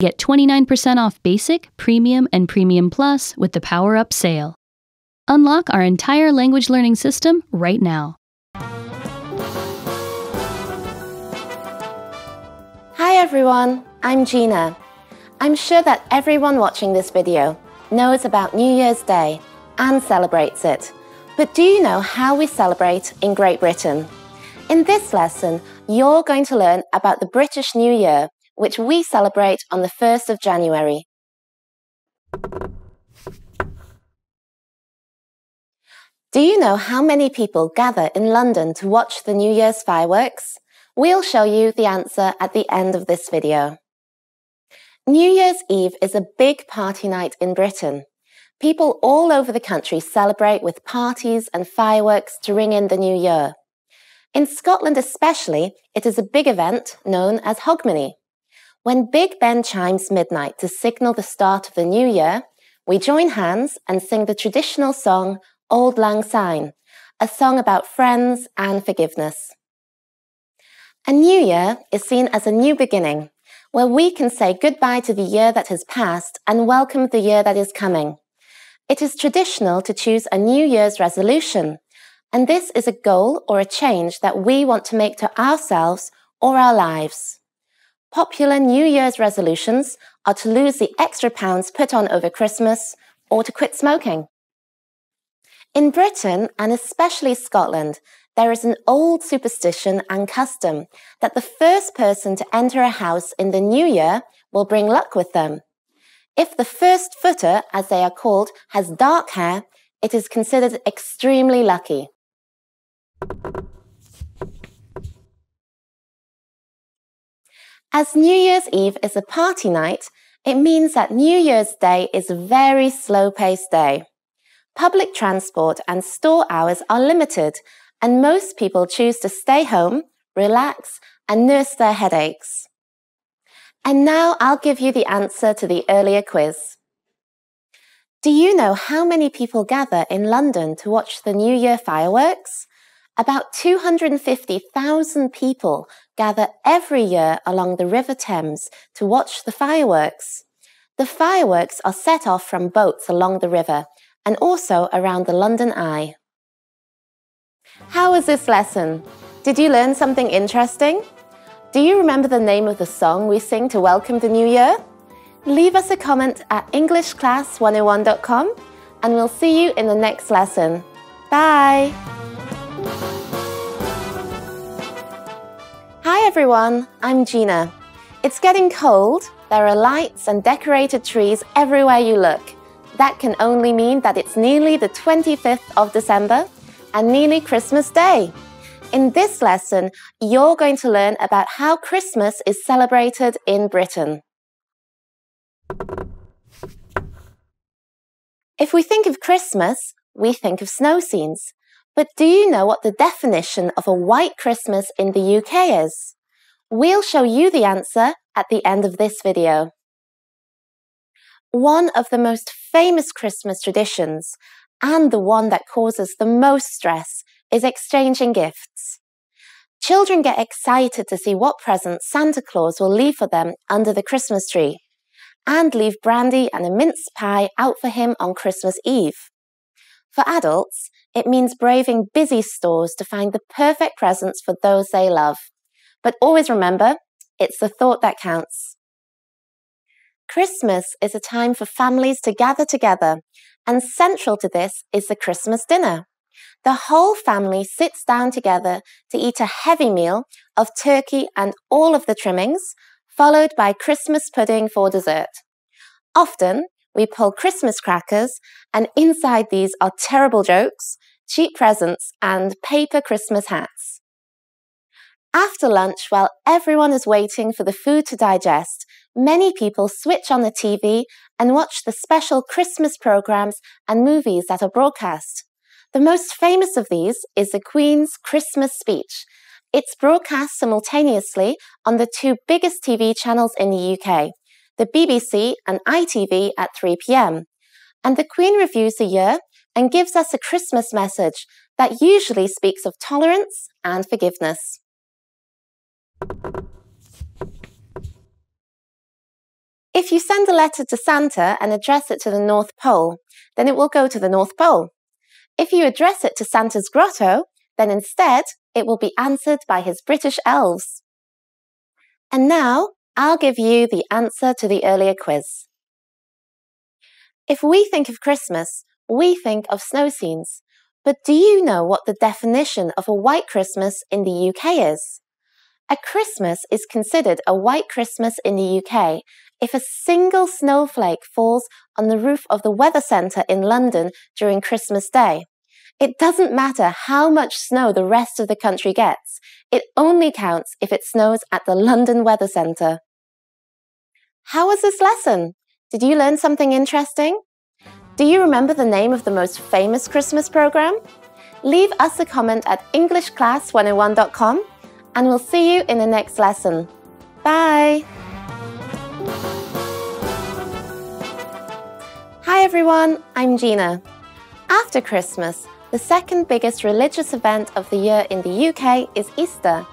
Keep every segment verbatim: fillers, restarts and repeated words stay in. Get twenty-nine percent off Basic, Premium, and Premium Plus with the Power Up sale. Unlock our entire language learning system right now. Hi everyone, I'm Gina. I'm sure that everyone watching this video knows about New Year's Day and celebrates it. But do you know how we celebrate in Great Britain? In this lesson, you're going to learn about the British New Year, which we celebrate on the first of January. Do you know how many people gather in London to watch the New Year's fireworks? We'll show you the answer at the end of this video. New Year's Eve is a big party night in Britain. People all over the country celebrate with parties and fireworks to ring in the new year. In Scotland especially, it is a big event known as Hogmanay. When Big Ben chimes midnight to signal the start of the new year, we join hands and sing the traditional song, Auld Lang Syne, a song about friends and forgiveness. A new year is seen as a new beginning, where we can say goodbye to the year that has passed and welcome the year that is coming. It is traditional to choose a New Year's resolution, and this is a goal or a change that we want to make to ourselves or our lives. Popular New Year's resolutions are to lose the extra pounds put on over Christmas or to quit smoking. In Britain, and especially Scotland, there is an old superstition and custom that the first person to enter a house in the new year will bring luck with them. If the first footer, as they are called, has dark hair, it is considered extremely lucky. As New Year's Eve is a party night, it means that New Year's Day is a very slow-paced day. Public transport and store hours are limited, and most people choose to stay home, relax, and nurse their headaches. And now I'll give you the answer to the earlier quiz. Do you know how many people gather in London to watch the New Year fireworks? About two hundred fifty thousand people gather every year along the River Thames to watch the fireworks. The fireworks are set off from boats along the river and also around the London Eye. How was this lesson? Did you learn something interesting? Do you remember the name of the song we sing to welcome the new year? Leave us a comment at English Class one oh one dot com and we'll see you in the next lesson. Bye! Hi everyone, I'm Gina. It's getting cold, there are lights and decorated trees everywhere you look. That can only mean that it's nearly the twenty-fifth of December and nearly Christmas Day. In this lesson, you're going to learn about how Christmas is celebrated in Britain. If we think of Christmas, we think of snow scenes. But do you know what the definition of a white Christmas in the U K is? We'll show you the answer at the end of this video. One of the most famous Christmas traditions, and the one that causes the most stress, is exchanging gifts. Children get excited to see what presents Santa Claus will leave for them under the Christmas tree, and leave brandy and a mince pie out for him on Christmas Eve. For adults, it means braving busy stores to find the perfect presents for those they love. But always remember, it's the thought that counts. Christmas is a time for families to gather together, and central to this is the Christmas dinner. The whole family sits down together to eat a heavy meal of turkey and all of the trimmings, followed by Christmas pudding for dessert. Often, we pull Christmas crackers, and inside these are terrible jokes, cheap presents, and paper Christmas hats. After lunch, while everyone is waiting for the food to digest, many people switch on the T V and watch the special Christmas programs and movies that are broadcast. The most famous of these is the Queen's Christmas speech. It's broadcast simultaneously on the two biggest T V channels in the U K, the B B C and I T V at three p m. And the Queen reviews the year and gives us a Christmas message that usually speaks of tolerance and forgiveness. If you send a letter to Santa and address it to the North Pole, then it will go to the North Pole. If you address it to Santa's grotto, then instead it will be answered by his British elves. And now I'll give you the answer to the earlier quiz. If we think of Christmas, we think of snow scenes. But do you know what the definition of a white Christmas in the U K is? A Christmas is considered a white Christmas in the U K if a single snowflake falls on the roof of the Weather Centre in London during Christmas Day. It doesn't matter how much snow the rest of the country gets. It only counts if it snows at the London Weather Centre. How was this lesson? Did you learn something interesting? Do you remember the name of the most famous Christmas programme? Leave us a comment at English Class one oh one dot com. And we'll see you in the next lesson. Bye! Hi everyone, I'm Gina. After Christmas, the second biggest religious event of the year in the U K is Easter.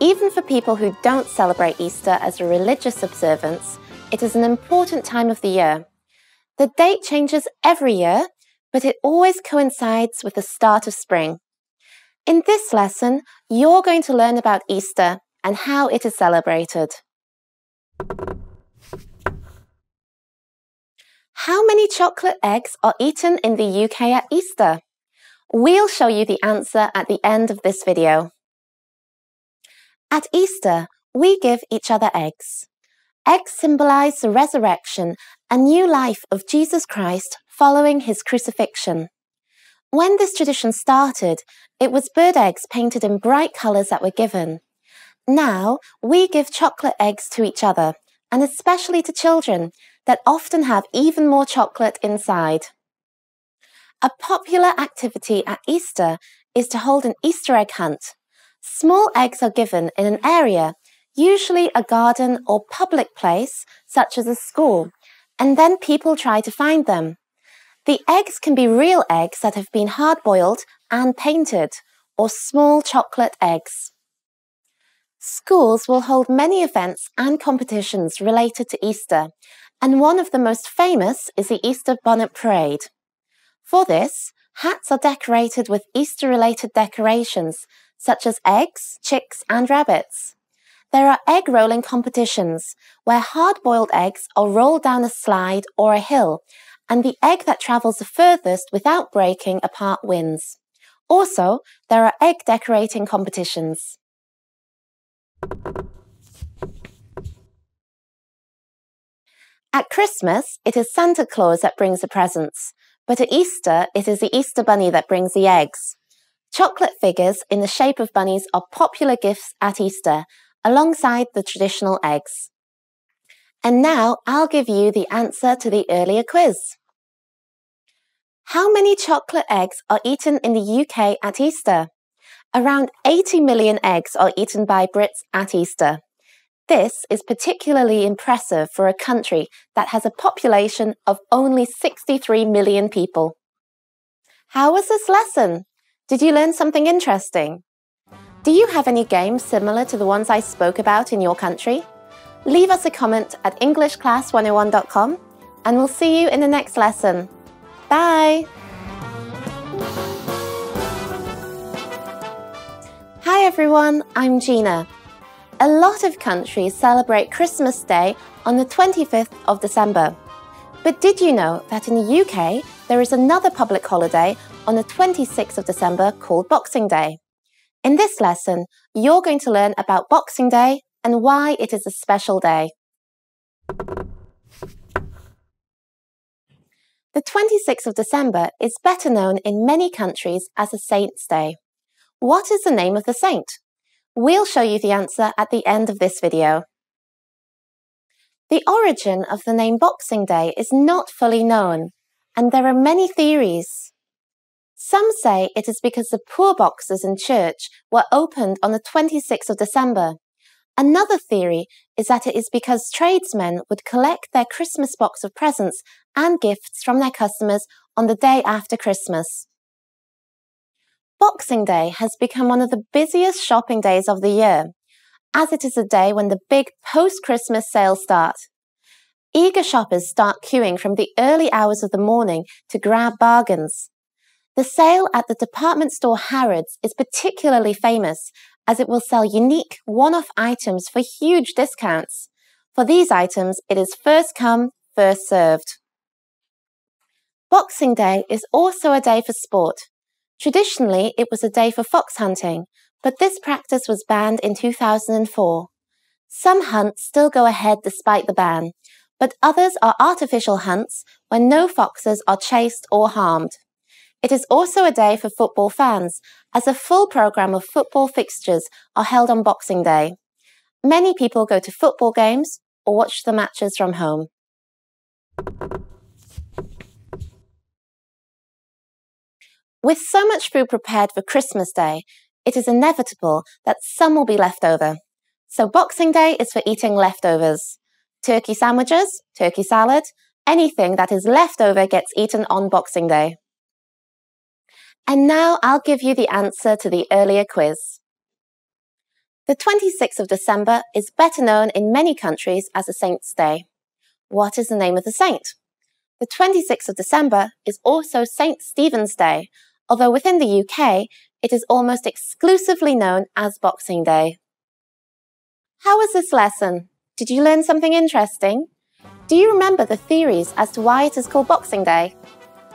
Even for people who don't celebrate Easter as a religious observance, it is an important time of the year. The date changes every year, but it always coincides with the start of spring. In this lesson, you're going to learn about Easter and how it is celebrated. How many chocolate eggs are eaten in the U K at Easter? We'll show you the answer at the end of this video. At Easter, we give each other eggs. Eggs symbolize the resurrection, a new life of Jesus Christ following his crucifixion. When this tradition started, it was bird eggs painted in bright colours that were given. Now, we give chocolate eggs to each other, and especially to children, that often have even more chocolate inside. A popular activity at Easter is to hold an Easter egg hunt. Small eggs are given in an area, usually a garden or public place, such as a school, and then people try to find them. The eggs can be real eggs that have been hard-boiled and painted, or small chocolate eggs. Schools will hold many events and competitions related to Easter, and one of the most famous is the Easter Bonnet Parade. For this, hats are decorated with Easter-related decorations, such as eggs, chicks, and rabbits. There are egg rolling competitions, where hard-boiled eggs are rolled down a slide or a hill, and the egg that travels the furthest without breaking apart wins. Also, there are egg decorating competitions. At Christmas, it is Santa Claus that brings the presents, but at Easter, it is the Easter bunny that brings the eggs. Chocolate figures in the shape of bunnies are popular gifts at Easter, alongside the traditional eggs. And now I'll give you the answer to the earlier quiz. How many chocolate eggs are eaten in the U K at Easter? Around eighty million eggs are eaten by Brits at Easter. This is particularly impressive for a country that has a population of only sixty-three million people. How was this lesson? Did you learn something interesting? Do you have any games similar to the ones I spoke about in your country? Leave us a comment at English Class one oh one dot com and we'll see you in the next lesson. Bye! Hi everyone, I'm Gina. A lot of countries celebrate Christmas Day on the twenty-fifth of December. But did you know that in the U K there is another public holiday on the twenty-sixth of December called Boxing Day? In this lesson, you're going to learn about Boxing Day and why it is a special day. The twenty-sixth of December is better known in many countries as a Saint's Day. What is the name of the saint? We'll show you the answer at the end of this video. The origin of the name Boxing Day is not fully known, and there are many theories. Some say it is because the poor boxes in church were opened on the twenty-sixth of December. Another theory is that it is because tradesmen would collect their Christmas box of presents and gifts from their customers on the day after Christmas. Boxing Day has become one of the busiest shopping days of the year, as it is a day when the big post-Christmas sales start. Eager shoppers start queuing from the early hours of the morning to grab bargains. The sale at the department store Harrods is particularly famous as it will sell unique one-off items for huge discounts. For these items, it is first come, first served. Boxing Day is also a day for sport. Traditionally, it was a day for fox hunting, but this practice was banned in two thousand four. Some hunts still go ahead despite the ban, but others are artificial hunts when no foxes are chased or harmed. It is also a day for football fans, as a full programme of football fixtures are held on Boxing Day. Many people go to football games or watch the matches from home. With so much food prepared for Christmas Day, it is inevitable that some will be left over. So Boxing Day is for eating leftovers. Turkey sandwiches, turkey salad, anything that is left over gets eaten on Boxing Day. And now I'll give you the answer to the earlier quiz. The twenty-sixth of December is better known in many countries as a Saint's Day. What is the name of the saint? The twenty-sixth of December is also Saint Stephen's Day, although within the U K, it is almost exclusively known as Boxing Day. How was this lesson? Did you learn something interesting? Do you remember the theories as to why it is called Boxing Day?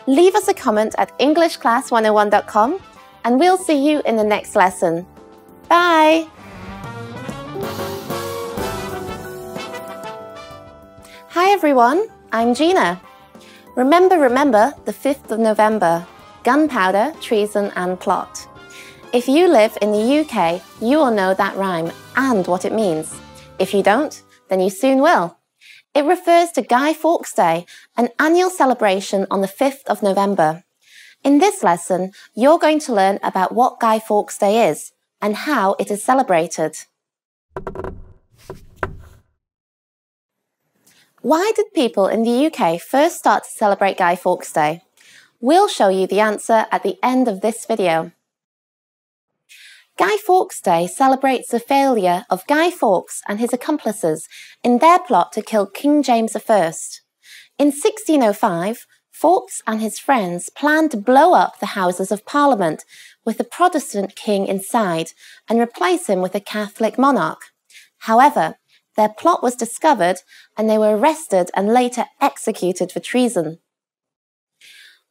Leave us a comment at English Class one oh one dot com and we'll see you in the next lesson. Bye! Hi everyone, I'm Gina. Remember, remember the fifth of November, gunpowder, treason and plot. If you live in the U K, you will know that rhyme and what it means. If you don't, then you soon will. It refers to Guy Fawkes Day, an annual celebration on the fifth of November. In this lesson, you're going to learn about what Guy Fawkes Day is and how it is celebrated. Why did people in the U K first start to celebrate Guy Fawkes Day? We'll show you the answer at the end of this video. Guy Fawkes Day celebrates the failure of Guy Fawkes and his accomplices in their plot to kill King James the First. In sixteen oh five, Fawkes and his friends planned to blow up the Houses of Parliament with the Protestant king inside and replace him with a Catholic monarch. However, their plot was discovered and they were arrested and later executed for treason.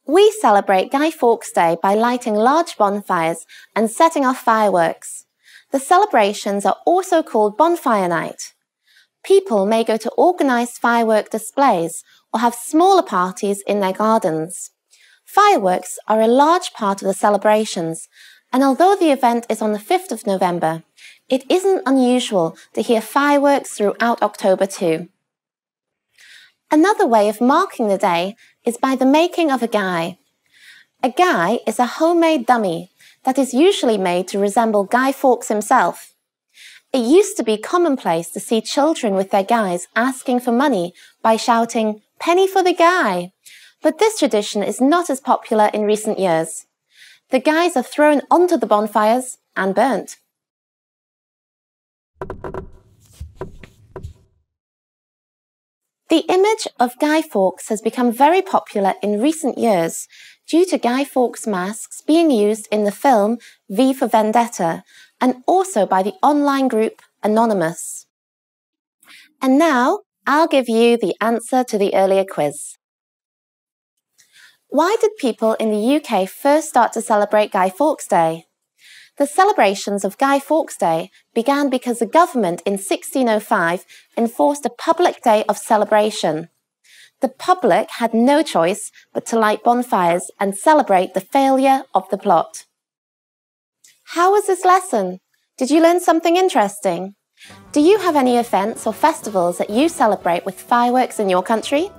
We celebrate Guy Fawkes Day by lighting large bonfires and setting off fireworks. The celebrations are also called Bonfire Night. People may go to organised firework displays or have smaller parties in their gardens. Fireworks are a large part of the celebrations, and although the event is on the fifth of November, it isn't unusual to hear fireworks throughout October too. Another way of marking the day is by the making of a guy. A guy is a homemade dummy that is usually made to resemble Guy Fawkes himself. It used to be commonplace to see children with their guys asking for money by shouting, "Penny for the guy!" But this tradition is not as popular in recent years. The guys are thrown onto the bonfires and burnt. The image of Guy Fawkes has become very popular in recent years due to Guy Fawkes masks being used in the film V for Vendetta and also by the online group Anonymous. And now, I'll give you the answer to the earlier quiz. Why did people in the U K first start to celebrate Guy Fawkes Day? The celebrations of Guy Fawkes Day began because the government in sixteen oh five enforced a public day of celebration. The public had no choice but to light bonfires and celebrate the failure of the plot. How was this lesson? Did you learn something interesting? Do you have any events or festivals that you celebrate with fireworks in your country?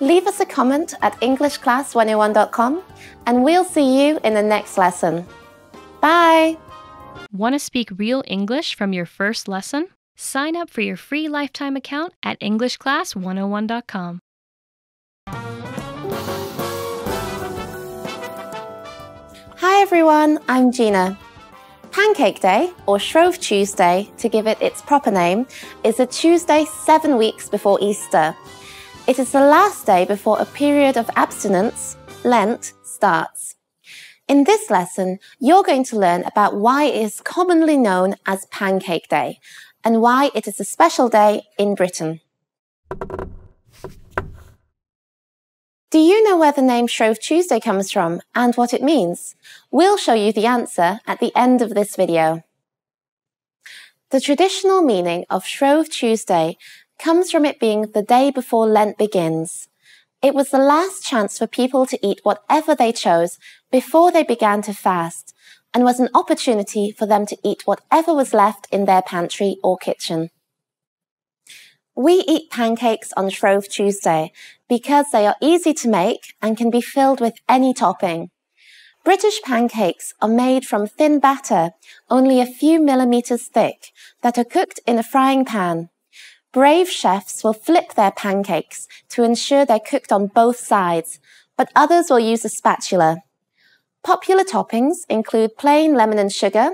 Leave us a comment at English Class one oh one dot com and we'll see you in the next lesson. Bye! Want to speak real English from your first lesson? Sign up for your free lifetime account at English Class one oh one dot com. Hi everyone, I'm Gina. Pancake Day, or Shrove Tuesday, to give it its proper name, is a Tuesday seven weeks before Easter. It is the last day before a period of abstinence, Lent, starts. In this lesson, you're going to learn about why it is commonly known as Pancake Day and why it is a special day in Britain. Do you know where the name Shrove Tuesday comes from and what it means? We'll show you the answer at the end of this video. The traditional meaning of Shrove Tuesday comes from it being the day before Lent begins. It was the last chance for people to eat whatever they chose before they began to fast, and was an opportunity for them to eat whatever was left in their pantry or kitchen. We eat pancakes on Shrove Tuesday because they are easy to make and can be filled with any topping. British pancakes are made from thin batter, only a few millimetres thick, that are cooked in a frying pan. Brave chefs will flip their pancakes to ensure they're cooked on both sides, but others will use a spatula. Popular toppings include plain lemon and sugar,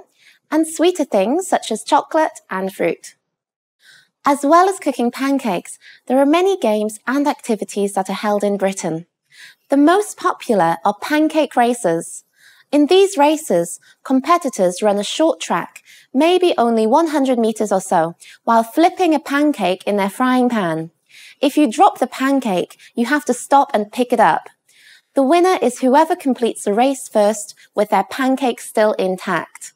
and sweeter things such as chocolate and fruit. As well as cooking pancakes, there are many games and activities that are held in Britain. The most popular are pancake races. In these races, competitors run a short track, maybe only one hundred meters or so, while flipping a pancake in their frying pan. If you drop the pancake, you have to stop and pick it up. The winner is whoever completes the race first with their pancake still intact.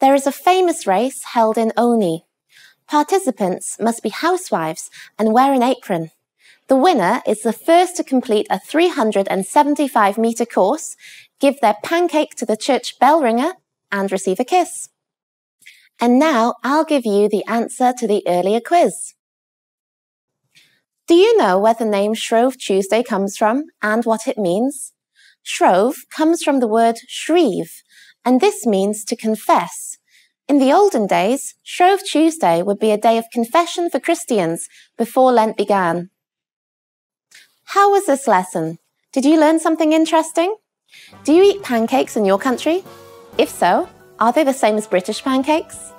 There is a famous race held in Olney. Participants must be housewives and wear an apron. The winner is the first to complete a three hundred seventy-five metre course, give their pancake to the church bell ringer, and receive a kiss. And now I'll give you the answer to the earlier quiz. Do you know where the name Shrove Tuesday comes from and what it means? Shrove comes from the word shrieve, and this means to confess. In the olden days, Shrove Tuesday would be a day of confession for Christians before Lent began. How was this lesson? Did you learn something interesting? Do you eat pancakes in your country? If so, are they the same as British pancakes?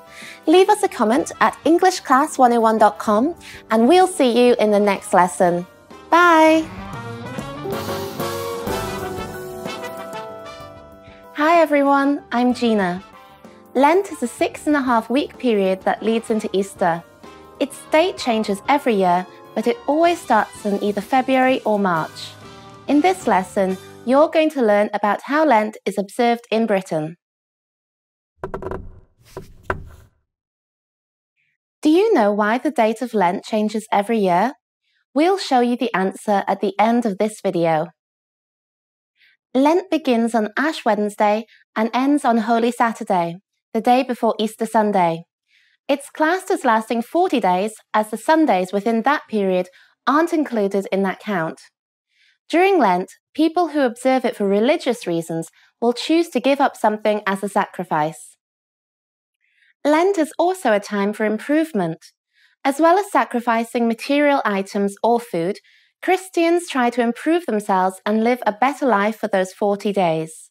Leave us a comment at English Class one oh one dot com and we'll see you in the next lesson. Bye! Hi everyone, I'm Gina. Lent is a six and a half week period that leads into Easter. Its date changes every year, but it always starts in either February or March. In this lesson, you're going to learn about how Lent is observed in Britain. Do you know why the date of Lent changes every year? We'll show you the answer at the end of this video. Lent begins on Ash Wednesday and ends on Holy Saturday, the day before Easter Sunday. It's classed as lasting forty days, as the Sundays within that period aren't included in that count. During Lent, people who observe it for religious reasons will choose to give up something as a sacrifice. Lent is also a time for improvement. As well as sacrificing material items or food, Christians try to improve themselves and live a better life for those forty days.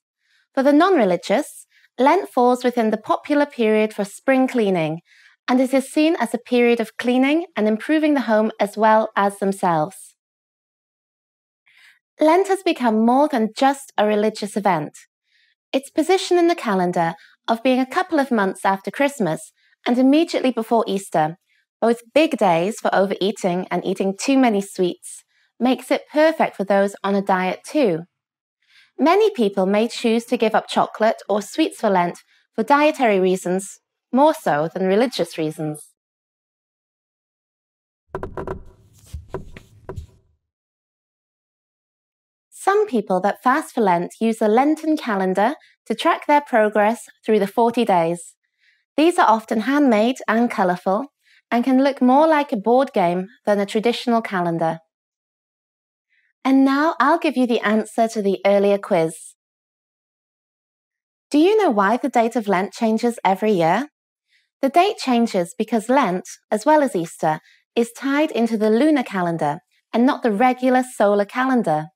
For the non-religious, Lent falls within the popular period for spring cleaning, and it is seen as a period of cleaning and improving the home as well as themselves. Lent has become more than just a religious event. Its position in the calendar of being a couple of months after Christmas and immediately before Easter, both big days for overeating and eating too many sweets, makes it perfect for those on a diet too. Many people may choose to give up chocolate or sweets for Lent for dietary reasons, more so than religious reasons. Some people that fast for Lent use a Lenten calendar to track their progress through the forty days. These are often handmade and colourful, and can look more like a board game than a traditional calendar. And now I'll give you the answer to the earlier quiz. Do you know why the date of Lent changes every year? The date changes because Lent, as well as Easter, is tied into the lunar calendar and not the regular solar calendar.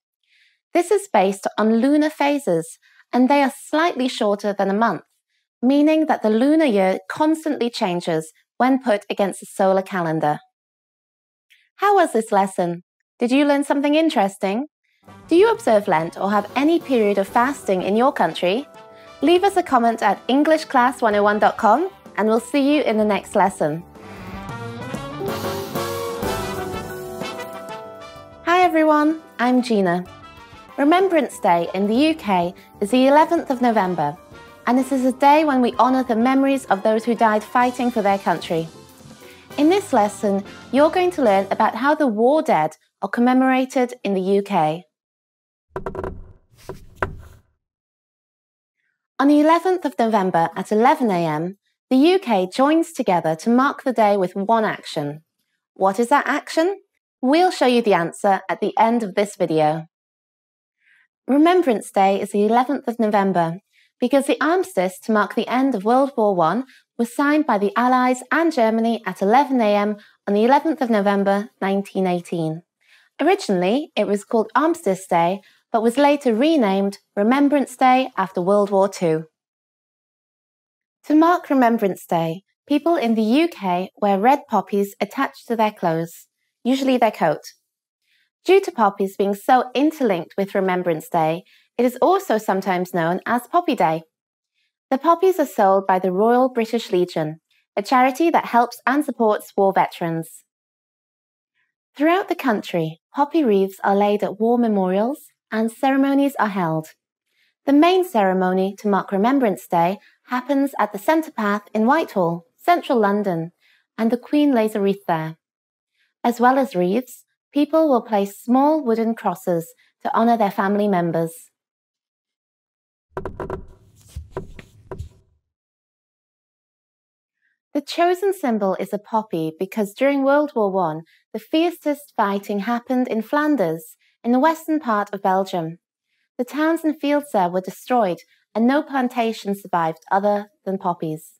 This is based on lunar phases, and they are slightly shorter than a month, meaning that the lunar year constantly changes when put against the solar calendar. How was this lesson? Did you learn something interesting? Do you observe Lent or have any period of fasting in your country? Leave us a comment at English Class one oh one dot com and we'll see you in the next lesson. Hi everyone, I'm Gina. Remembrance Day in the U K is the eleventh of November, and this is a day when we honour the memories of those who died fighting for their country. In this lesson, you're going to learn about how the war dead are commemorated in the U K. On the eleventh of November at eleven a m, the U K joins together to mark the day with one action. What is that action? We'll show you the answer at the end of this video. Remembrance Day is the eleventh of November because the armistice to mark the end of World War One was signed by the Allies and Germany at eleven a m on the eleventh of November nineteen eighteen. Originally, it was called Armistice Day, but was later renamed Remembrance Day after World War Two. To mark Remembrance Day, people in the U K wear red poppies attached to their clothes, usually their coat. Due to poppies being so interlinked with Remembrance Day, it is also sometimes known as Poppy Day. The poppies are sold by the Royal British Legion, a charity that helps and supports war veterans. Throughout the country, poppy wreaths are laid at war memorials and ceremonies are held. The main ceremony to mark Remembrance Day happens at the Centre Path in Whitehall, central London, and the Queen lays a wreath there. As well as wreaths, people will place small wooden crosses to honour their family members. The chosen symbol is a poppy because during World War One, the fiercest fighting happened in Flanders, in the western part of Belgium. The towns and fields there were destroyed and no plantation survived other than poppies.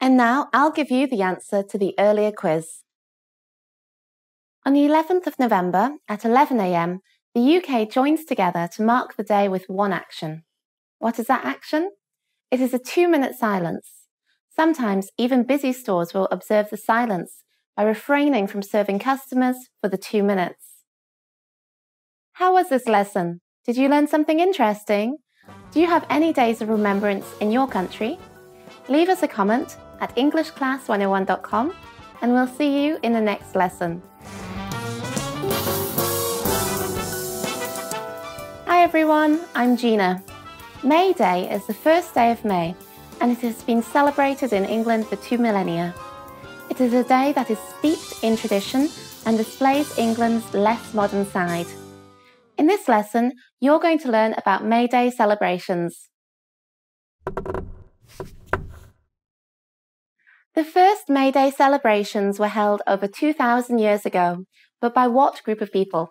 And now I'll give you the answer to the earlier quiz. On the eleventh of November at eleven a m, the U K joins together to mark the day with one action. What is that action? It is a two-minute silence. Sometimes even busy stores will observe the silence by refraining from serving customers for the two minutes. How was this lesson? Did you learn something interesting? Do you have any days of remembrance in your country? Leave us a comment at English Class one oh one dot com and we'll see you in the next lesson. Hi everyone, I'm Gina. May Day is the first day of May and it has been celebrated in England for two millennia. It is a day that is steeped in tradition and displays England's less modern side. In this lesson, you're going to learn about May Day celebrations. The first May Day celebrations were held over two thousand years ago, but by what group of people?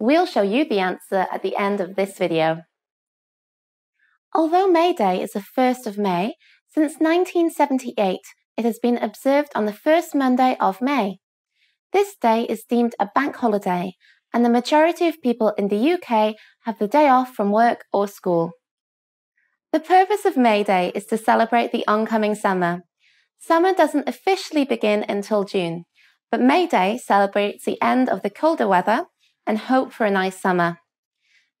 We'll show you the answer at the end of this video. Although May Day is the first of May, since nineteen seventy-eight, it has been observed on the first Monday of May. This day is deemed a bank holiday, and the majority of people in the U K have the day off from work or school. The purpose of May Day is to celebrate the oncoming summer. Summer doesn't officially begin until June, but May Day celebrates the end of the colder weather and hope for a nice summer.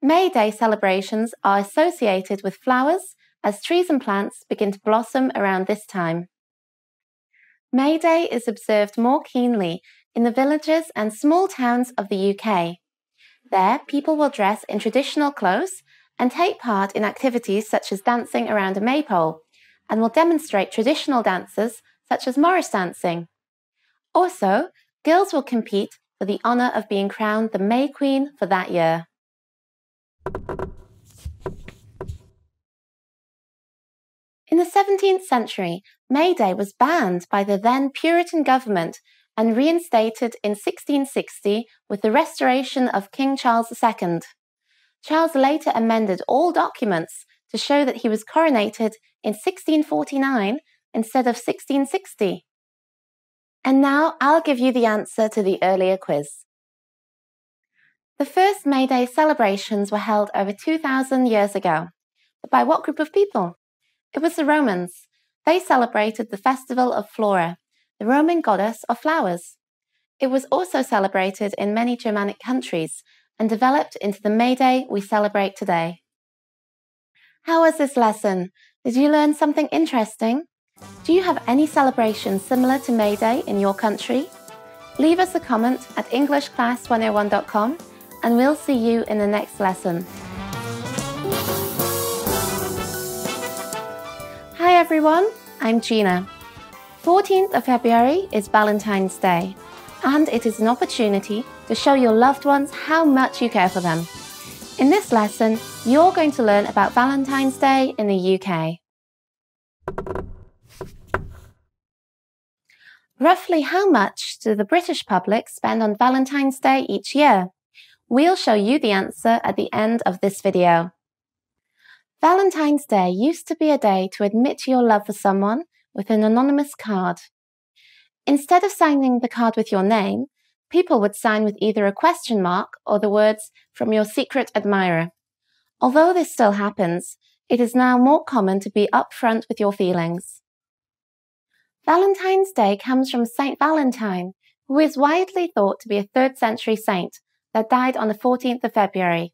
May Day celebrations are associated with flowers as trees and plants begin to blossom around this time. May Day is observed more keenly in the villages and small towns of the U K. There, people will dress in traditional clothes and take part in activities such as dancing around a maypole, and will demonstrate traditional dances such as Morris dancing. Also, girls will compete for the honour of being crowned the May Queen for that year. In the seventeenth century, May Day was banned by the then Puritan government and reinstated in sixteen sixty with the restoration of King Charles the Second. Charles later amended all documents to show that he was coronated in sixteen forty-nine instead of sixteen sixty. And now I'll give you the answer to the earlier quiz. The first May Day celebrations were held over two thousand years ago, but by what group of people? It was the Romans. They celebrated the festival of Flora, the Roman goddess of flowers. It was also celebrated in many Germanic countries and developed into the May Day we celebrate today. How was this lesson? Did you learn something interesting? Do you have any celebrations similar to May Day in your country? Leave us a comment at English Class one oh one dot com and we'll see you in the next lesson. Hi everyone, I'm Gina. fourteenth of February is Valentine's Day, and it is an opportunity to show your loved ones how much you care for them. In this lesson, you're going to learn about Valentine's Day in the U K. Roughly how much do the British public spend on Valentine's Day each year? We'll show you the answer at the end of this video. Valentine's Day used to be a day to admit your love for someone with an anonymous card. Instead of signing the card with your name, people would sign with either a question mark or the words, "From your secret admirer." Although this still happens, it is now more common to be upfront with your feelings. Valentine's Day comes from Saint Valentine, who is widely thought to be a third century saint that died on the fourteenth of February.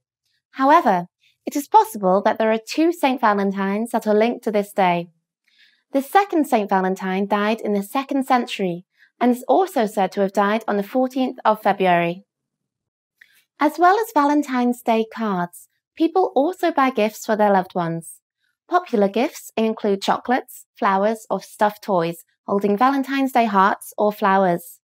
However, it is possible that there are two Saint Valentines that are linked to this day. The second Saint Valentine died in the second century and is also said to have died on the fourteenth of February. As well as Valentine's Day cards, people also buy gifts for their loved ones. Popular gifts include chocolates, flowers, or stuffed toys holding Valentine's Day hearts or flowers.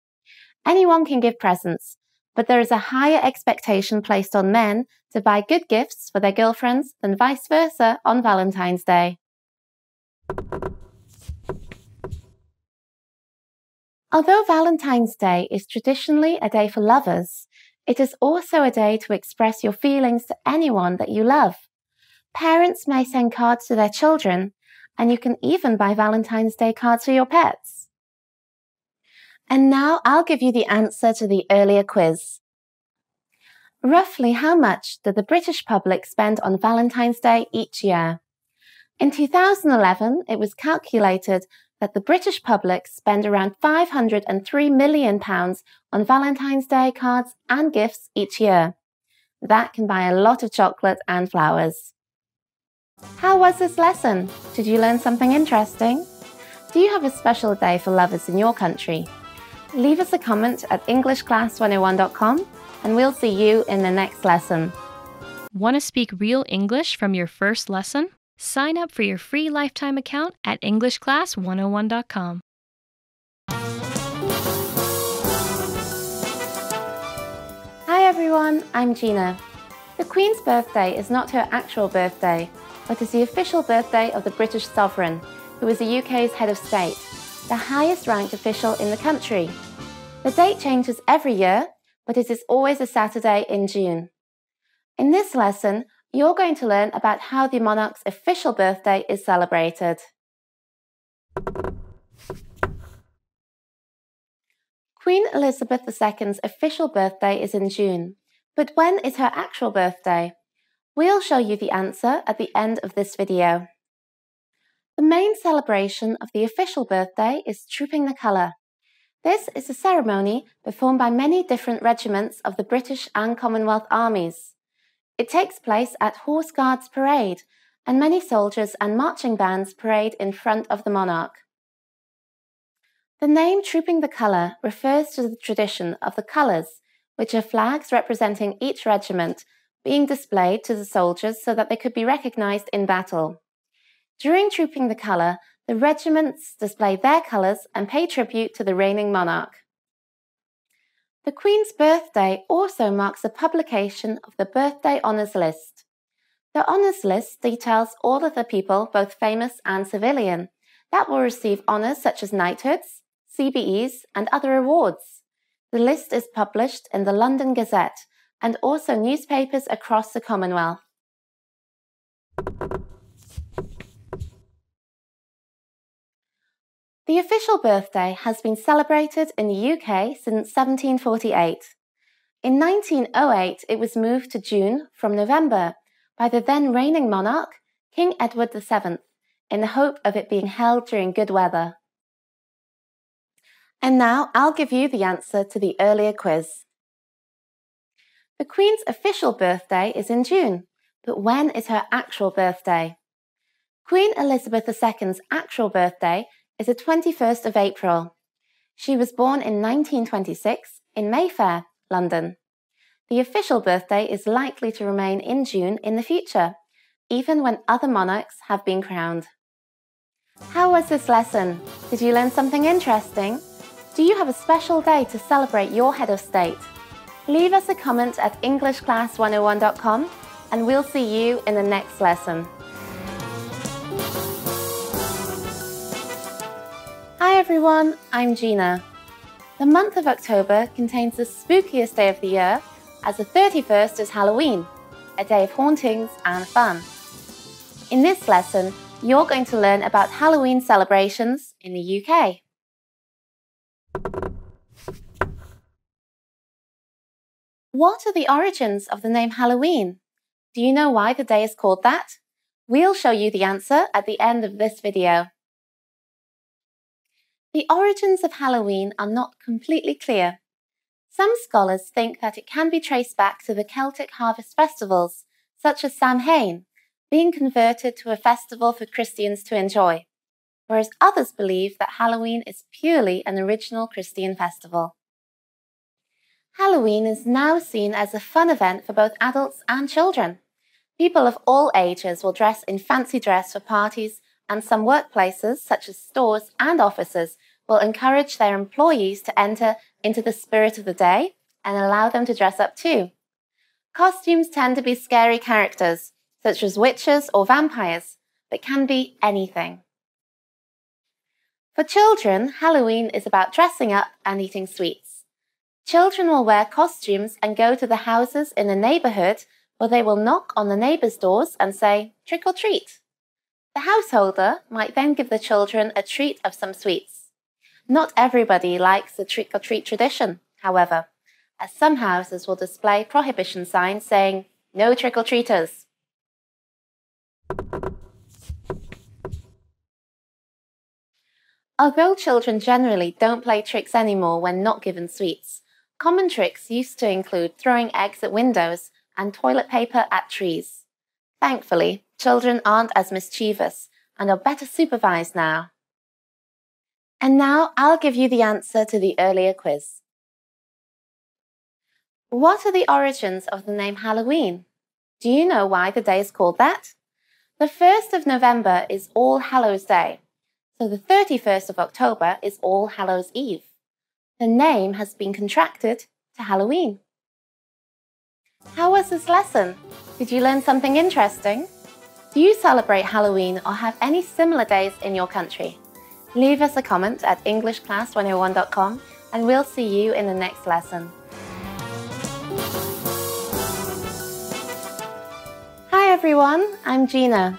Anyone can give presents, but there is a higher expectation placed on men to buy good gifts for their girlfriends than vice versa on Valentine's Day. Although Valentine's Day is traditionally a day for lovers, it is also a day to express your feelings to anyone that you love. Parents may send cards to their children, and you can even buy Valentine's Day cards for your pets. And now I'll give you the answer to the earlier quiz. Roughly how much did the British public spend on Valentine's Day each year? In two thousand eleven, it was calculated that the British public spend around five hundred and three million pounds on Valentine's Day cards and gifts each year. That can buy a lot of chocolate and flowers. How was this lesson? Did you learn something interesting? Do you have a special day for lovers in your country? Leave us a comment at English Class one oh one dot com and we'll see you in the next lesson. Want to speak real English from your first lesson? Sign up for your free lifetime account at English Class one oh one dot com. Hi everyone, I'm Gina. The Queen's birthday is not her actual birthday, but is the official birthday of the British Sovereign, who is the U K's head of state, the highest ranked official in the country. The date changes every year, but it is always a Saturday in June. In this lesson, you're going to learn about how the monarch's official birthday is celebrated. Queen Elizabeth the second's official birthday is in June, but when is her actual birthday? We'll show you the answer at the end of this video. The main celebration of the official birthday is Trooping the Colour. This is a ceremony performed by many different regiments of the British and Commonwealth armies. It takes place at Horse Guards Parade, and many soldiers and marching bands parade in front of the monarch. The name Trooping the Colour refers to the tradition of the colours, which are flags representing each regiment, being displayed to the soldiers so that they could be recognised in battle. During Trooping the Colour, the regiments display their colours and pay tribute to the reigning monarch. The Queen's birthday also marks the publication of the Birthday Honours List. The Honours List details all of the people, both famous and civilian, that will receive honours such as knighthoods, C B Es and other awards. The list is published in the London Gazette and also newspapers across the Commonwealth. The official birthday has been celebrated in the U K since seventeen forty-eight. In nineteen oh eight, it was moved to June from November by the then reigning monarch, King Edward the seventh, in the hope of it being held during good weather. And now I'll give you the answer to the earlier quiz. The Queen's official birthday is in June, but when is her actual birthday? Queen Elizabeth the Second's actual birthday is the twenty-first of April. She was born in nineteen twenty-six in Mayfair, London. The official birthday is likely to remain in June in the future, even when other monarchs have been crowned. How was this lesson? Did you learn something interesting? Do you have a special day to celebrate your head of state? Leave us a comment at English Class one oh one dot com and we'll see you in the next lesson. Hi everyone, I'm Gina. The month of October contains the spookiest day of the year, as the thirty-first is Halloween, a day of hauntings and fun. In this lesson, you're going to learn about Halloween celebrations in the U K. What are the origins of the name Halloween? Do you know why the day is called that? We'll show you the answer at the end of this video. The origins of Halloween are not completely clear. Some scholars think that it can be traced back to the Celtic harvest festivals, such as Samhain, being converted to a festival for Christians to enjoy, whereas others believe that Halloween is purely an original Christian festival. Halloween is now seen as a fun event for both adults and children. People of all ages will dress in fancy dress for parties, and some workplaces, such as stores and offices, will encourage their employees to enter into the spirit of the day and allow them to dress up too. Costumes tend to be scary characters, such as witches or vampires, but can be anything. For children, Halloween is about dressing up and eating sweets. Children will wear costumes and go to the houses in the neighbourhood, where they will knock on the neighbours' doors and say, "Trick or treat." The householder might then give the children a treat of some sweets. Not everybody likes the trick or treat tradition, however, as some houses will display prohibition signs saying, "No trick or treaters." Although children generally don't play tricks anymore when not given sweets, common tricks used to include throwing eggs at windows and toilet paper at trees. Thankfully, children aren't as mischievous and are better supervised now. And now I'll give you the answer to the earlier quiz. What are the origins of the name Halloween? Do you know why the day is called that? The first of November is All Hallows' Day. So the thirty-first of October is All Hallows' Eve. The name has been contracted to Halloween. How was this lesson? Did you learn something interesting? Do you celebrate Halloween or have any similar days in your country? Leave us a comment at English Class one oh one dot com and we'll see you in the next lesson. Hi everyone, I'm Gina.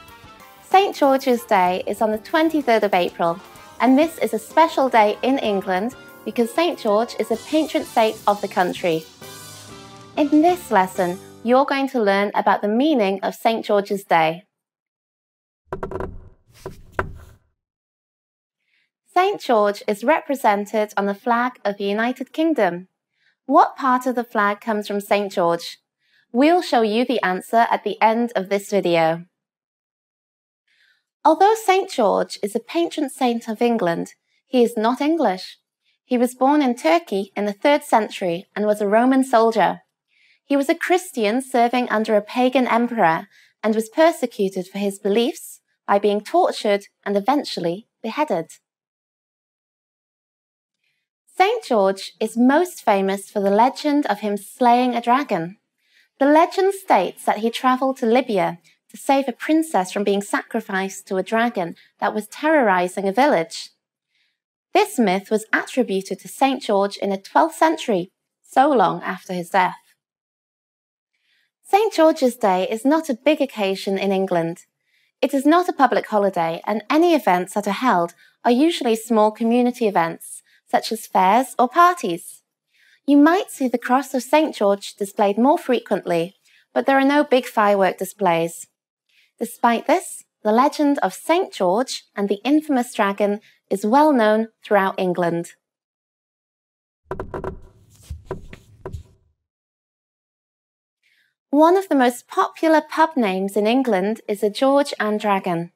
Saint George's Day is on the twenty-third of April, and this is a special day in England because Saint George is a patron saint of the country. In this lesson, you're going to learn about the meaning of Saint George's Day. Saint George is represented on the flag of the United Kingdom. What part of the flag comes from Saint George? We'll show you the answer at the end of this video. Although Saint George is a patron saint of England, he is not English. He was born in Turkey in the third century and was a Roman soldier. He was a Christian serving under a pagan emperor and was persecuted for his beliefs by being tortured and eventually beheaded. Saint George is most famous for the legend of him slaying a dragon. The legend states that he travelled to Libya to save a princess from being sacrificed to a dragon that was terrorizing a village. This myth was attributed to Saint George in the twelfth century, so long after his death. Saint George's Day is not a big occasion in England. It is not a public holiday, and any events that are held are usually small community events, such as fairs or parties. You might see the cross of Saint George displayed more frequently, but there are no big firework displays. Despite this, The legend of Saint George and the infamous dragon is well known throughout England. One of the most popular pub names in England is the George and Dragon.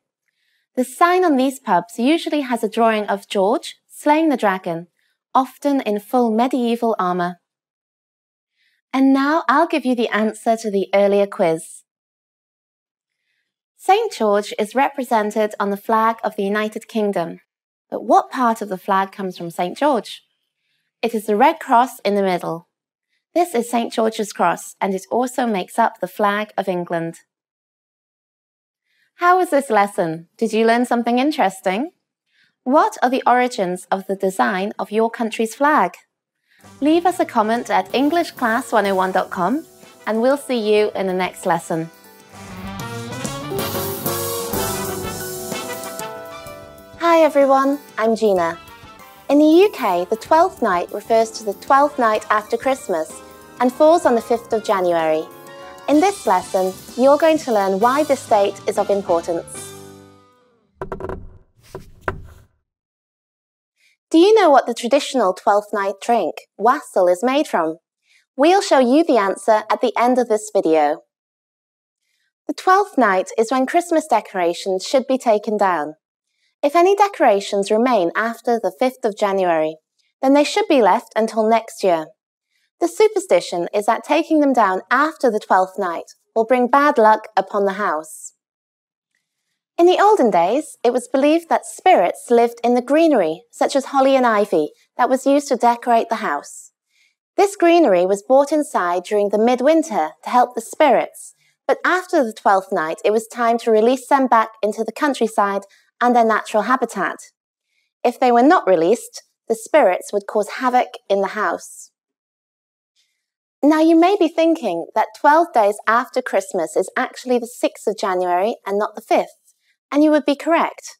The sign on these pubs usually has a drawing of George slaying the dragon, often in full medieval armour. And now I'll give you the answer to the earlier quiz. Saint George is represented on the flag of the United Kingdom. But what part of the flag comes from Saint George? It is the red cross in the middle. This is Saint George's cross, and it also makes up the flag of England. How was this lesson? Did you learn something interesting? What are the origins of the design of your country's flag? Leave us a comment at English Class one oh one dot com, and we'll see you in the next lesson. Hi everyone, I'm Gina. In the U K, the Twelfth Night refers to the twelfth night after Christmas and falls on the fifth of January. In this lesson, you're going to learn why this date is of importance. Do you know what the traditional Twelfth Night drink, Wassail, is made from? We'll show you the answer at the end of this video. The Twelfth Night is when Christmas decorations should be taken down. If any decorations remain after the fifth of January, then they should be left until next year. The superstition is that taking them down after the Twelfth Night will bring bad luck upon the house. In the olden days, it was believed that spirits lived in the greenery, such as holly and ivy, that was used to decorate the house. This greenery was brought inside during the midwinter to help the spirits, but after the Twelfth Night it was time to release them back into the countryside and their natural habitat. If they were not released, the spirits would cause havoc in the house. Now you may be thinking that twelve days after Christmas is actually the sixth of January and not the fifth. And you would be correct.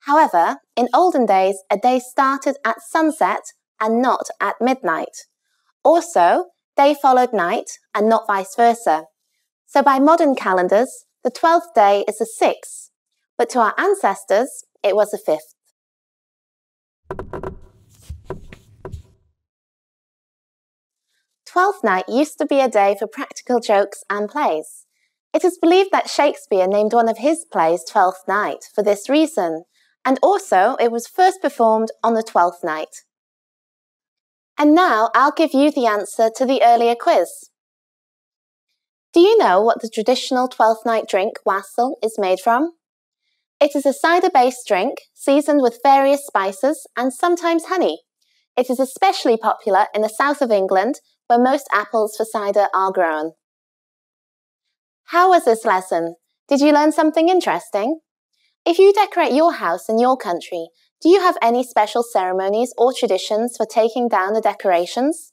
However, in olden days, a day started at sunset and not at midnight. Also, day followed night and not vice versa. So by modern calendars, the twelfth day is the sixth, but to our ancestors, it was the fifth. Twelfth Night used to be a day for practical jokes and plays. It is believed that Shakespeare named one of his plays Twelfth Night for this reason, and also it was first performed on the Twelfth Night. And now I'll give you the answer to the earlier quiz. Do you know what the traditional Twelfth Night drink, Wassail, is made from? It is a cider-based drink seasoned with various spices and sometimes honey. It is especially popular in the south of England, where most apples for cider are grown. How was this lesson? Did you learn something interesting? If you decorate your house in your country, do you have any special ceremonies or traditions for taking down the decorations?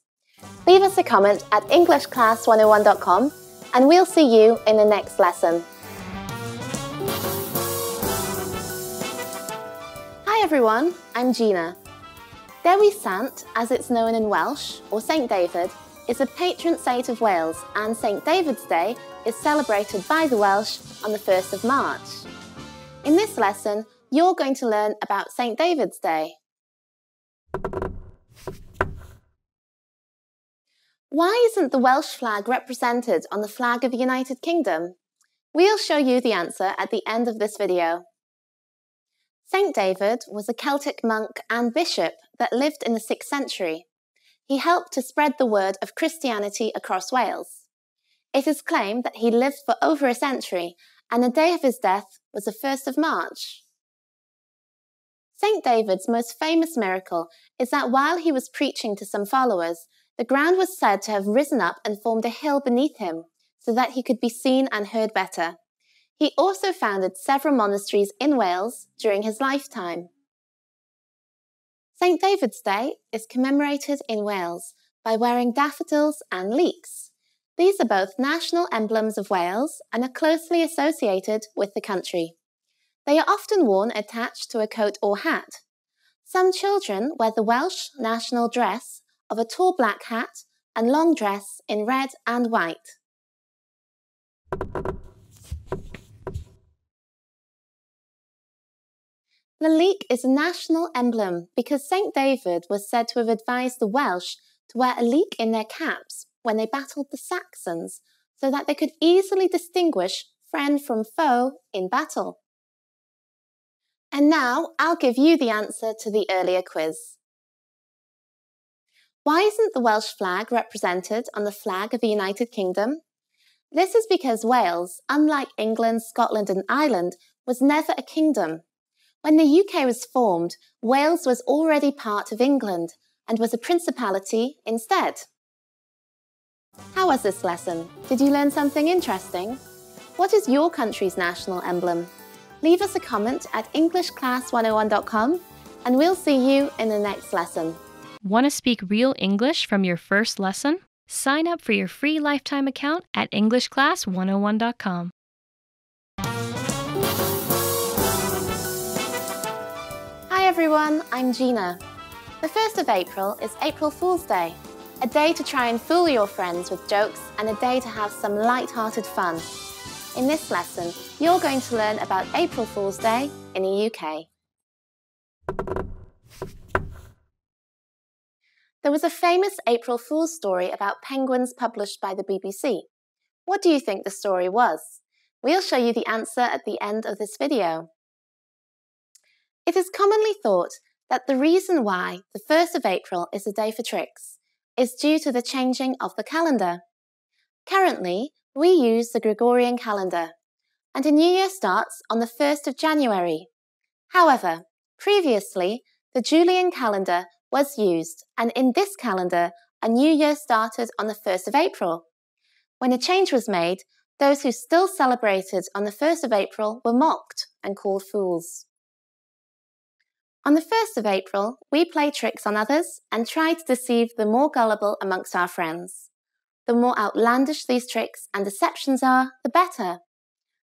Leave us a comment at English Class one oh one dot com, and we'll see you in the next lesson. Hi everyone, I'm Gina. Dewi Sant, as it's known in Welsh, or Saint David, is the patron saint of Wales, and Saint David's Day is celebrated by the Welsh on the first of March. In this lesson, you're going to learn about Saint David's Day. Why isn't the Welsh flag represented on the flag of the United Kingdom? We'll show you the answer at the end of this video. Saint David was a Celtic monk and bishop that lived in the sixth century. He helped to spread the word of Christianity across Wales. It is claimed that he lived for over a century, and the day of his death was the first of March. Saint David's most famous miracle is that while he was preaching to some followers, the ground was said to have risen up and formed a hill beneath him, so that he could be seen and heard better. He also founded several monasteries in Wales during his lifetime. Saint David's Day is commemorated in Wales by wearing daffodils and leeks. These are both national emblems of Wales and are closely associated with the country. They are often worn attached to a coat or hat. Some children wear the Welsh national dress of a tall black hat and long dress in red and white. The leek is a national emblem because Saint David was said to have advised the Welsh to wear a leek in their caps when they battled the Saxons, so that they could easily distinguish friend from foe in battle. And now I'll give you the answer to the earlier quiz. Why isn't the Welsh flag represented on the flag of the United Kingdom? This is because Wales, unlike England, Scotland and Ireland, was never a kingdom. When the U K was formed, Wales was already part of England and was a principality instead. How was this lesson? Did you learn something interesting? What is your country's national emblem? Leave us a comment at English Class one oh one dot com and we'll see you in the next lesson. Want to speak real English from your first lesson? Sign up for your free lifetime account at English Class one oh one dot com. Hi everyone, I'm Gina. The first of April is April Fool's Day, a day to try and fool your friends with jokes and a day to have some light-hearted fun. In this lesson, you're going to learn about April Fool's Day in the U K. There was a famous April Fool's story about penguins published by the B B C. What do you think the story was? We'll show you the answer at the end of this video. It is commonly thought that the reason why the first of April is a day for tricks is due to the changing of the calendar. Currently, we use the Gregorian calendar, and a new year starts on the first of January. However, previously, the Julian calendar was used, and in this calendar, a new year started on the first of April. When a change was made, those who still celebrated on the first of April were mocked and called fools. On the first of April, we play tricks on others and try to deceive the more gullible amongst our friends. The more outlandish these tricks and deceptions are, the better.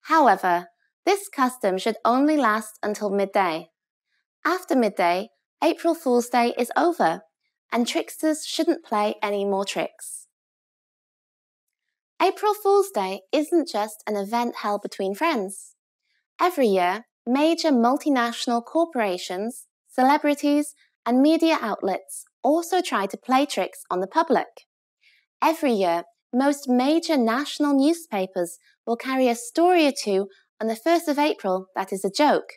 However, this custom should only last until midday. After midday, April Fool's Day is over, and tricksters shouldn't play any more tricks. April Fool's Day isn't just an event held between friends. Every year, major multinational corporations, celebrities, and media outlets also try to play tricks on the public. Every year, most major national newspapers will carry a story or two on the first of April that is a joke,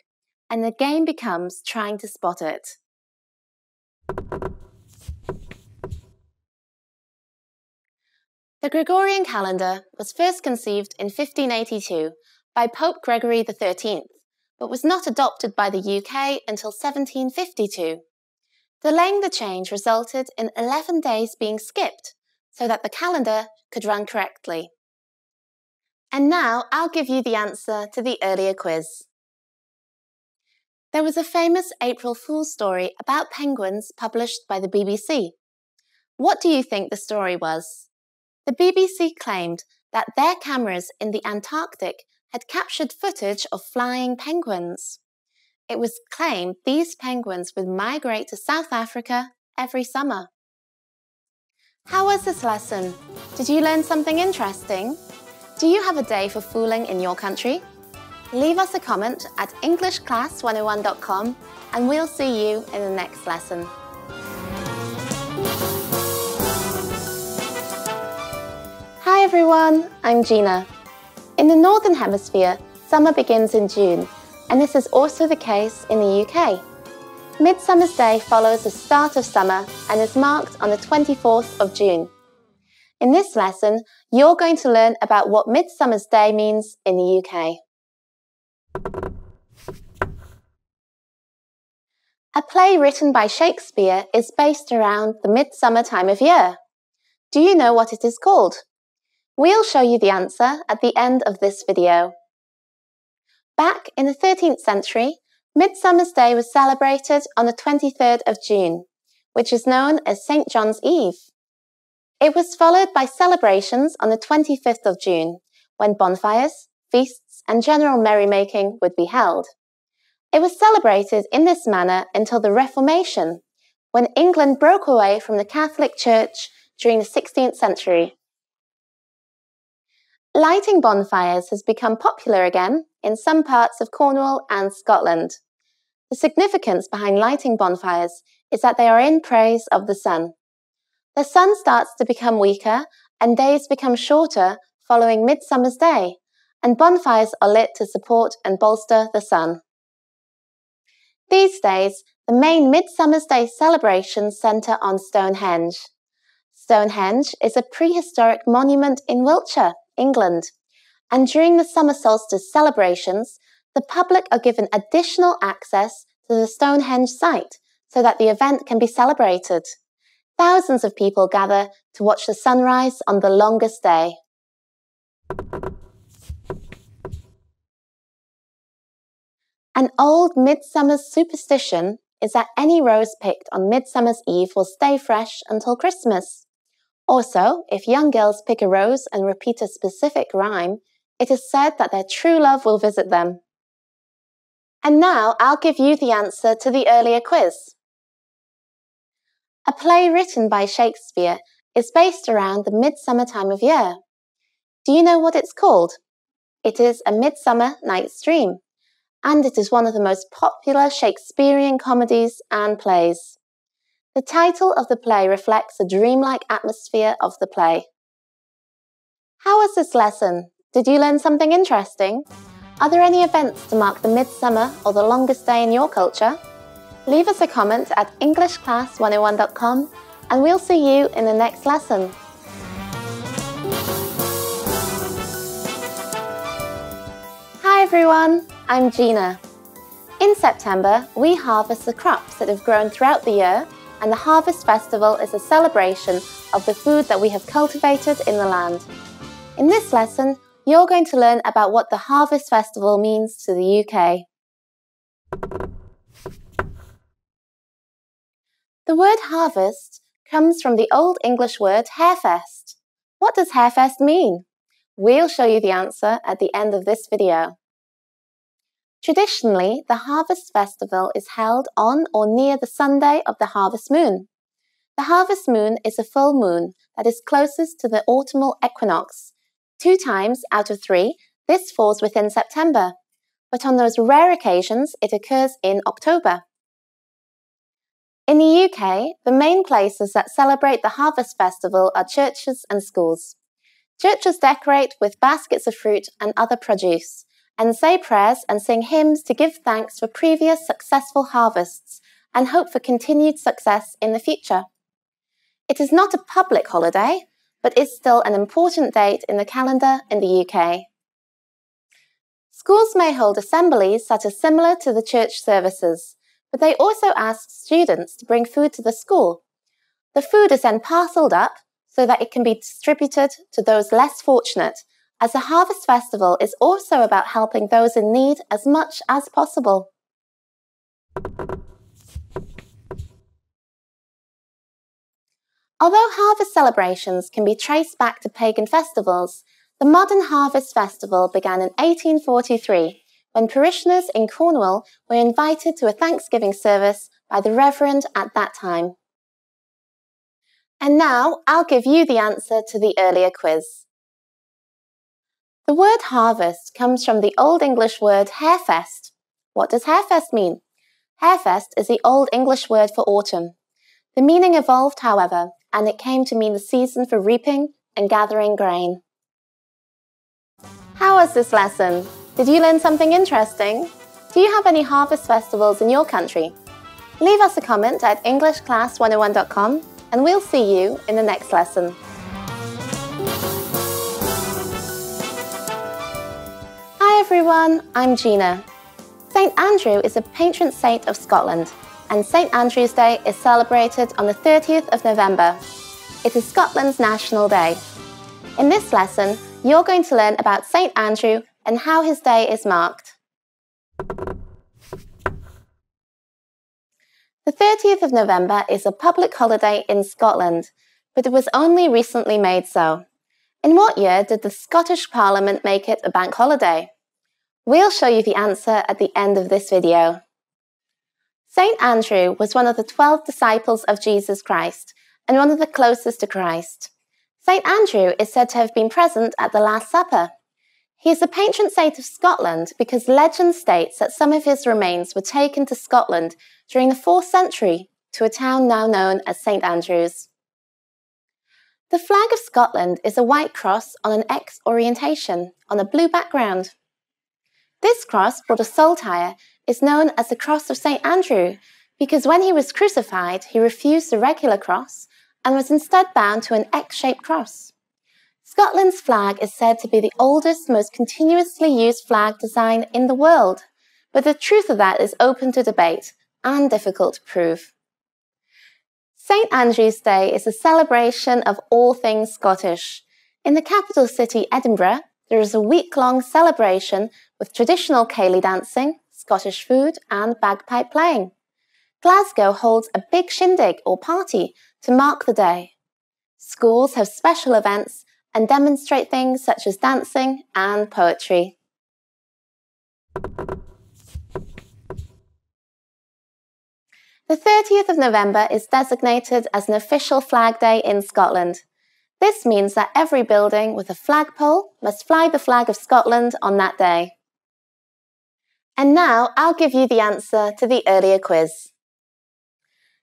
and the game becomes trying to spot it. The Gregorian calendar was first conceived in fifteen eighty-two by Pope Gregory the thirteenth, but was not adopted by the U K until seventeen fifty-two. Delaying the change resulted in eleven days being skipped so that the calendar could run correctly. And now I'll give you the answer to the earlier quiz. There was a famous April Fool's story about penguins published by the B B C. What do you think the story was? The B B C claimed that their cameras in the Antarctic had captured footage of flying penguins. It was claimed these penguins would migrate to South Africa every summer. How was this lesson? Did you learn something interesting? Do you have a day for fooling in your country? Leave us a comment at English Class one oh one dot com and we'll see you in the next lesson. Hi everyone, I'm Gina. In the Northern Hemisphere, summer begins in June, and this is also the case in the U K. Midsummer's Day follows the start of summer and is marked on the twenty-fourth of June. In this lesson, you're going to learn about what Midsummer's Day means in the U K. A play written by Shakespeare is based around the midsummer time of year. Do you know what it is called? We'll show you the answer at the end of this video. Back in the thirteenth century, Midsummer's Day was celebrated on the twenty-third of June, which is known as Saint John's Eve. It was followed by celebrations on the twenty-fifth of June, when bonfires, feasts, and general merrymaking would be held. It was celebrated in this manner until the Reformation, when England broke away from the Catholic Church during the sixteenth century. Lighting bonfires has become popular again in some parts of Cornwall and Scotland. The significance behind lighting bonfires is that they are in praise of the sun. The sun starts to become weaker and days become shorter following Midsummer's Day, and bonfires are lit to support and bolster the sun. These days, the main Midsummer's Day celebrations centre on Stonehenge. Stonehenge is a prehistoric monument in Wiltshire, England, and during the summer solstice celebrations, the public are given additional access to the Stonehenge site so that the event can be celebrated. Thousands of people gather to watch the sunrise on the longest day. An old Midsummer's superstition is that any rose picked on Midsummer's Eve will stay fresh until Christmas. Also, if young girls pick a rose and repeat a specific rhyme, it is said that their true love will visit them. And now I'll give you the answer to the earlier quiz. A play written by Shakespeare is based around the midsummer time of year. Do you know what it's called? It is A Midsummer Night's Dream, and it is one of the most popular Shakespearean comedies and plays. The title of the play reflects the dreamlike atmosphere of the play. How was this lesson? Did you learn something interesting? Are there any events to mark the midsummer or the longest day in your culture? Leave us a comment at English Class one oh one dot com and we'll see you in the next lesson. Hi everyone, I'm Gina. In September, we harvest the crops that have grown throughout the year, and the Harvest Festival is a celebration of the food that we have cultivated in the land. In this lesson, you're going to learn about what the Harvest Festival means to the U K. The word harvest comes from the Old English word hairfest. What does hairfest mean? We'll show you the answer at the end of this video. Traditionally, the Harvest Festival is held on or near the Sunday of the Harvest Moon. The Harvest Moon is a full moon that is closest to the autumnal equinox. Two times out of three, this falls within September, but on those rare occasions, it occurs in October. In the U K, the main places that celebrate the Harvest Festival are churches and schools. Churches decorate with baskets of fruit and other produce, and say prayers and sing hymns to give thanks for previous successful harvests and hope for continued success in the future. It is not a public holiday, but is still an important date in the calendar in the U K. Schools may hold assemblies that are similar to the church services, but they also ask students to bring food to the school. The food is then parcelled up so that it can be distributed to those less fortunate, as the Harvest Festival is also about helping those in need as much as possible. Although harvest celebrations can be traced back to pagan festivals, the modern Harvest Festival began in eighteen forty-three, when parishioners in Cornwall were invited to a Thanksgiving service by the Reverend at that time. And now I'll give you the answer to the earlier quiz. The word harvest comes from the Old English word hairfest. What does hairfest mean? Hairfest is the Old English word for autumn. The meaning evolved, however, and it came to mean the season for reaping and gathering grain. How was this lesson? Did you learn something interesting? Do you have any harvest festivals in your country? Leave us a comment at English Class one oh one dot com and we'll see you in the next lesson. Hi everyone, I'm Gina. Saint Andrew is a patron saint of Scotland, and Saint Andrew's Day is celebrated on the thirtieth of November. It is Scotland's national day. In this lesson, you're going to learn about Saint Andrew and how his day is marked. The thirtieth of November is a public holiday in Scotland, but it was only recently made so. In what year did the Scottish Parliament make it a bank holiday? We'll show you the answer at the end of this video. Saint Andrew was one of the twelve disciples of Jesus Christ and one of the closest to Christ. Saint Andrew is said to have been present at the Last Supper. He is a patron saint of Scotland because legend states that some of his remains were taken to Scotland during the fourth century to a town now known as Saint Andrews. The flag of Scotland is a white cross on an X orientation on a blue background. This cross, called a saltire, is known as the Cross of Saint Andrew because when he was crucified, he refused the regular cross and was instead bound to an X-shaped cross. Scotland's flag is said to be the oldest, most continuously used flag design in the world, but the truth of that is open to debate and difficult to prove. Saint Andrew's Day is a celebration of all things Scottish. In the capital city, Edinburgh, there is a week-long celebration with traditional ceilidh dancing, Scottish food and bagpipe playing. Glasgow holds a big shindig or party to mark the day. Schools have special events and demonstrate things such as dancing and poetry. The thirtieth of November is designated as an official flag day in Scotland. This means that every building with a flagpole must fly the flag of Scotland on that day. And now I'll give you the answer to the earlier quiz.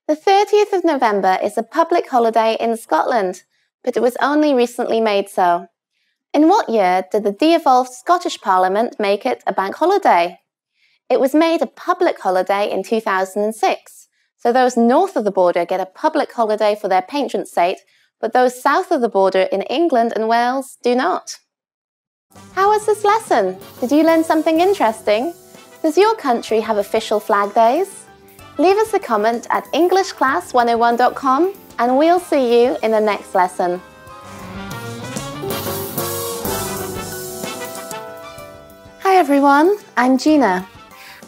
The thirtieth of November is a public holiday in Scotland, but it was only recently made so. In what year did the de-evolved Scottish Parliament make it a bank holiday? It was made a public holiday in two thousand six, so those north of the border get a public holiday for their patron saint, but those south of the border in England and Wales do not. How was this lesson? Did you learn something interesting? Does your country have official flag days? Leave us a comment at English Class one oh one dot com. And we'll see you in the next lesson. Hi everyone, I'm Gina.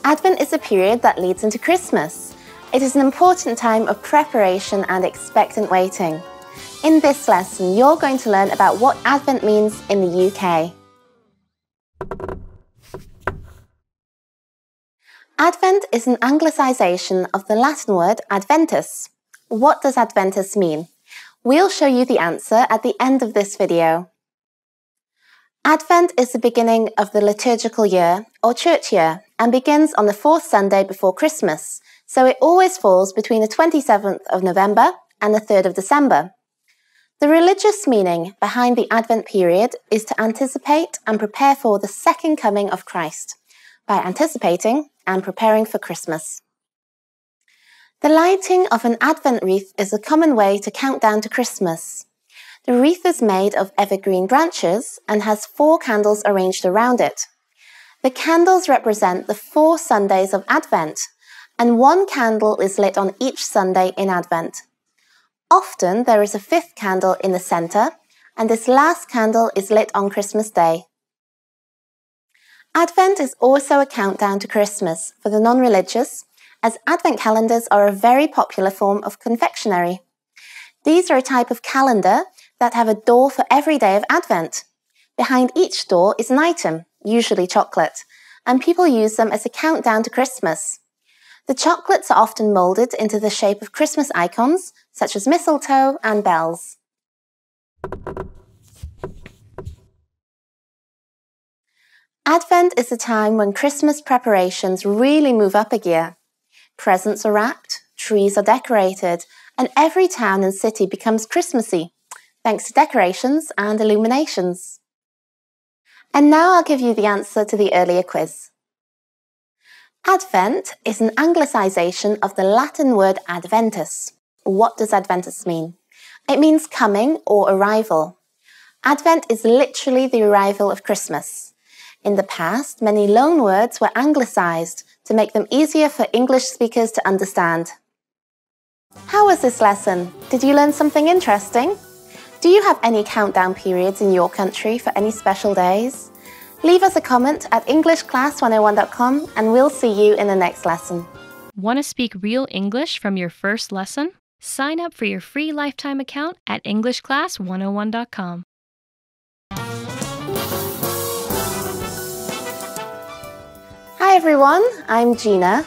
Advent is a period that leads into Christmas. It is an important time of preparation and expectant waiting. In this lesson, you're going to learn about what Advent means in the U K. Advent is an anglicisation of the Latin word Adventus. What does Adventus mean? We'll show you the answer at the end of this video. Advent is the beginning of the liturgical year, or church year, and begins on the fourth Sunday before Christmas, so it always falls between the twenty-seventh of November and the third of December. The religious meaning behind the Advent period is to anticipate and prepare for the second coming of Christ, by anticipating and preparing for Christmas. The lighting of an Advent wreath is a common way to count down to Christmas. The wreath is made of evergreen branches and has four candles arranged around it. The candles represent the four Sundays of Advent, and one candle is lit on each Sunday in Advent. Often there is a fifth candle in the centre, and this last candle is lit on Christmas Day. Advent is also a countdown to Christmas for the non-religious, as Advent calendars are a very popular form of confectionery. These are a type of calendar that have a door for every day of Advent. Behind each door is an item, usually chocolate, and people use them as a countdown to Christmas. The chocolates are often moulded into the shape of Christmas icons, such as mistletoe and bells. Advent is a time when Christmas preparations really move up a gear. Presents are wrapped, trees are decorated, and every town and city becomes Christmassy, thanks to decorations and illuminations. And now I'll give you the answer to the earlier quiz. Advent is an anglicisation of the Latin word Adventus. What does Adventus mean? It means coming or arrival. Advent is literally the arrival of Christmas. In the past, many loanwords were anglicised to make them easier for English speakers to understand. How was this lesson? Did you learn something interesting? Do you have any countdown periods in your country for any special days? Leave us a comment at English Class one oh one dot com and we'll see you in the next lesson. Want to speak real English from your first lesson? Sign up for your free lifetime account at English Class one oh one dot com. Hi everyone, I'm Gina.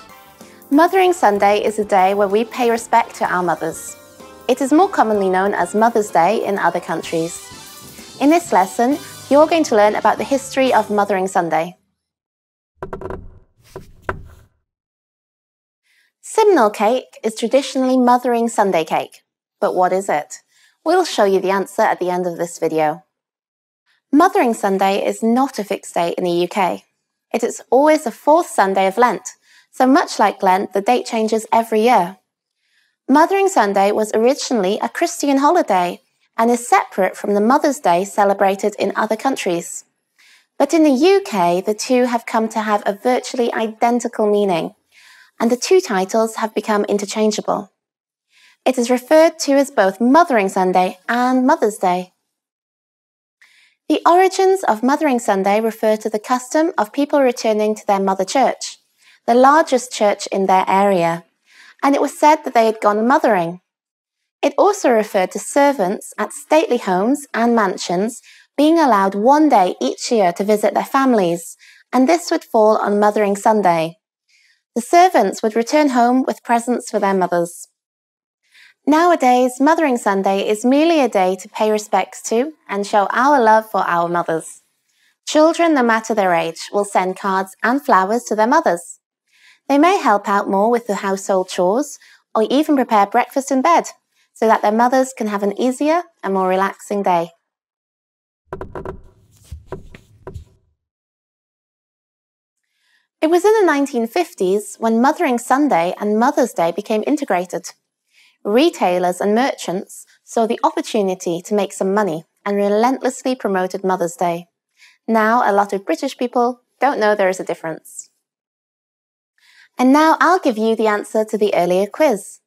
Mothering Sunday is a day where we pay respect to our mothers. It is more commonly known as Mother's Day in other countries. In this lesson, you're going to learn about the history of Mothering Sunday. Simnel cake is traditionally Mothering Sunday cake, but what is it? We'll show you the answer at the end of this video. Mothering Sunday is not a fixed date in the U K. It is always the fourth Sunday of Lent, so much like Lent, the date changes every year. Mothering Sunday was originally a Christian holiday and is separate from the Mother's Day celebrated in other countries. But in the U K, the two have come to have a virtually identical meaning, and the two titles have become interchangeable. It is referred to as both Mothering Sunday and Mother's Day. The origins of Mothering Sunday refer to the custom of people returning to their mother church, the largest church in their area, and it was said that they had gone mothering. It also referred to servants at stately homes and mansions being allowed one day each year to visit their families, and this would fall on Mothering Sunday. The servants would return home with presents for their mothers. Nowadays, Mothering Sunday is merely a day to pay respects to and show our love for our mothers. Children, no matter their age, will send cards and flowers to their mothers. They may help out more with the household chores or even prepare breakfast in bed so that their mothers can have an easier and more relaxing day. It was in the nineteen fifties when Mothering Sunday and Mother's Day became integrated. Retailers and merchants saw the opportunity to make some money and relentlessly promoted Mother's Day. Now a lot of British people don't know there is a difference. And now I'll give you the answer to the earlier quiz.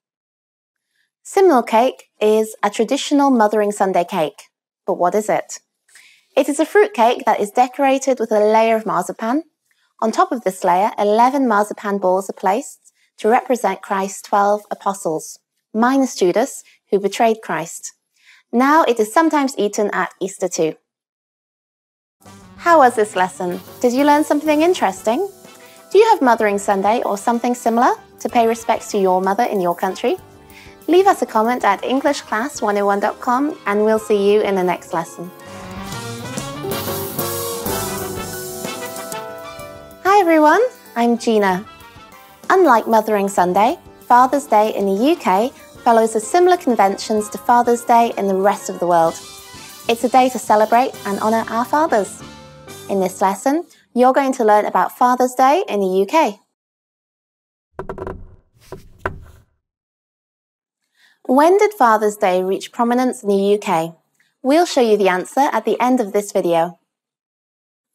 Simnel cake is a traditional Mothering Sunday cake, but what is it? It is a fruit cake that is decorated with a layer of marzipan. On top of this layer, eleven marzipan balls are placed to represent Christ's twelve apostles, minus Judas, who betrayed Christ. Now it is sometimes eaten at Easter too. How was this lesson? Did you learn something interesting? Do you have Mothering Sunday or something similar to pay respects to your mother in your country? Leave us a comment at English Class one oh one dot com and we'll see you in the next lesson. Hi everyone, I'm Gina. Unlike Mothering Sunday, Father's Day in the U K follows the similar conventions to Father's Day in the rest of the world. It's a day to celebrate and honour our fathers. In this lesson, you're going to learn about Father's Day in the U K. When did Father's Day reach prominence in the U K? We'll show you the answer at the end of this video.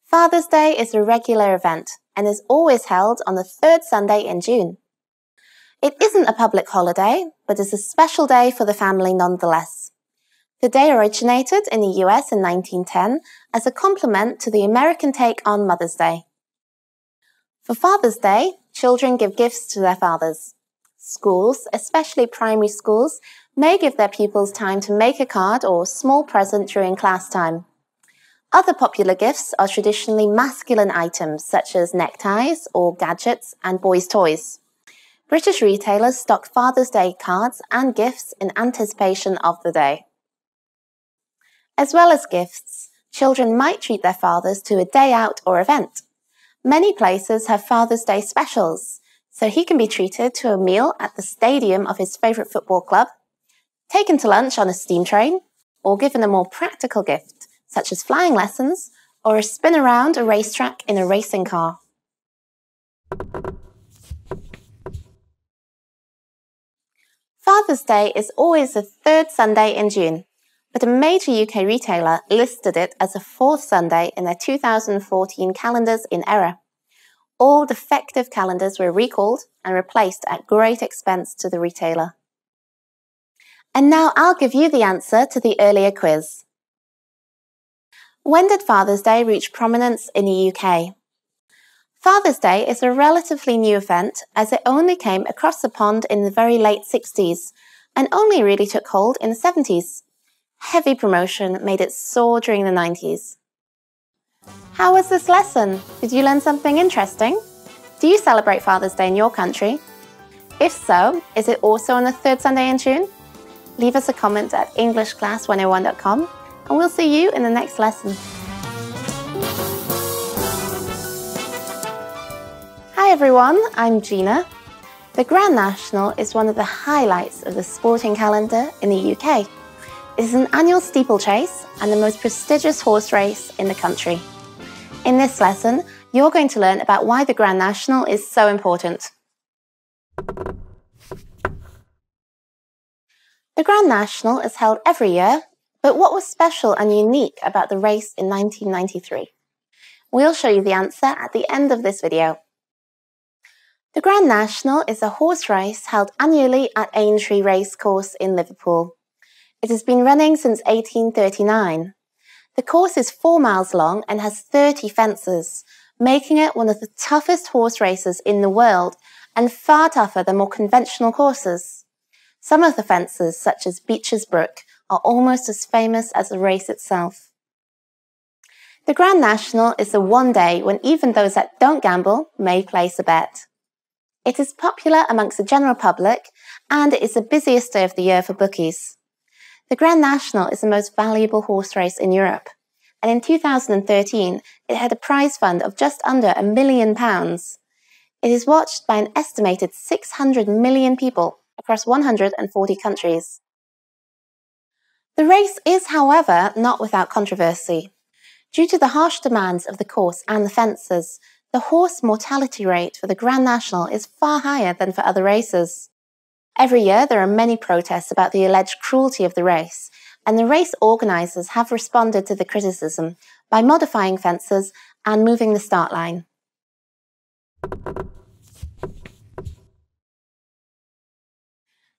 Father's Day is a regular event and is always held on the third Sunday in June. It isn't a public holiday, but is a special day for the family nonetheless. The day originated in the U S in nineteen ten as a complement to the American take on Mother's Day. For Father's Day, children give gifts to their fathers. Schools, especially primary schools, may give their pupils time to make a card or small present during class time. Other popular gifts are traditionally masculine items such as neckties or gadgets and boys' toys. British retailers stocked Father's Day cards and gifts in anticipation of the day. As well as gifts, children might treat their fathers to a day out or event. Many places have Father's Day specials, so he can be treated to a meal at the stadium of his favourite football club, taken to lunch on a steam train, or given a more practical gift, such as flying lessons or a spin around a racetrack in a racing car. Father's Day is always the third Sunday in June, but a major U K retailer listed it as a fourth Sunday in their two thousand fourteen calendars in error. All defective calendars were recalled and replaced at great expense to the retailer. And now I'll give you the answer to the earlier quiz. When did Father's Day reach prominence in the U K? Father's Day is a relatively new event as it only came across the pond in the very late sixties and only really took hold in the seventies. Heavy promotion made it soar during the nineties. How was this lesson? Did you learn something interesting? Do you celebrate Father's Day in your country? If so, is it also on the third Sunday in June? Leave us a comment at English Class one oh one dot com and we'll see you in the next lesson. Hi everyone, I'm Gina. The Grand National is one of the highlights of the sporting calendar in the U K. It is an annual steeplechase and the most prestigious horse race in the country. In this lesson, you're going to learn about why the Grand National is so important. The Grand National is held every year, but what was special and unique about the race in nineteen ninety-three? We'll show you the answer at the end of this video. The Grand National is a horse race held annually at Aintree Racecourse in Liverpool. It has been running since eighteen thirty-nine. The course is four miles long and has thirty fences, making it one of the toughest horse races in the world and far tougher than more conventional courses. Some of the fences, such as Beecher's Brook, are almost as famous as the race itself. The Grand National is the one day when even those that don't gamble may place a bet. It is popular amongst the general public and it is the busiest day of the year for bookies. The Grand National is the most valuable horse race in Europe, and in two thousand thirteen it had a prize fund of just under a million pounds. It is watched by an estimated six hundred million people across one hundred forty countries. The race is, however, not without controversy. Due to the harsh demands of the course and the fences, the horse mortality rate for the Grand National is far higher than for other races. Every year there are many protests about the alleged cruelty of the race, and the race organisers have responded to the criticism by modifying fences and moving the start line.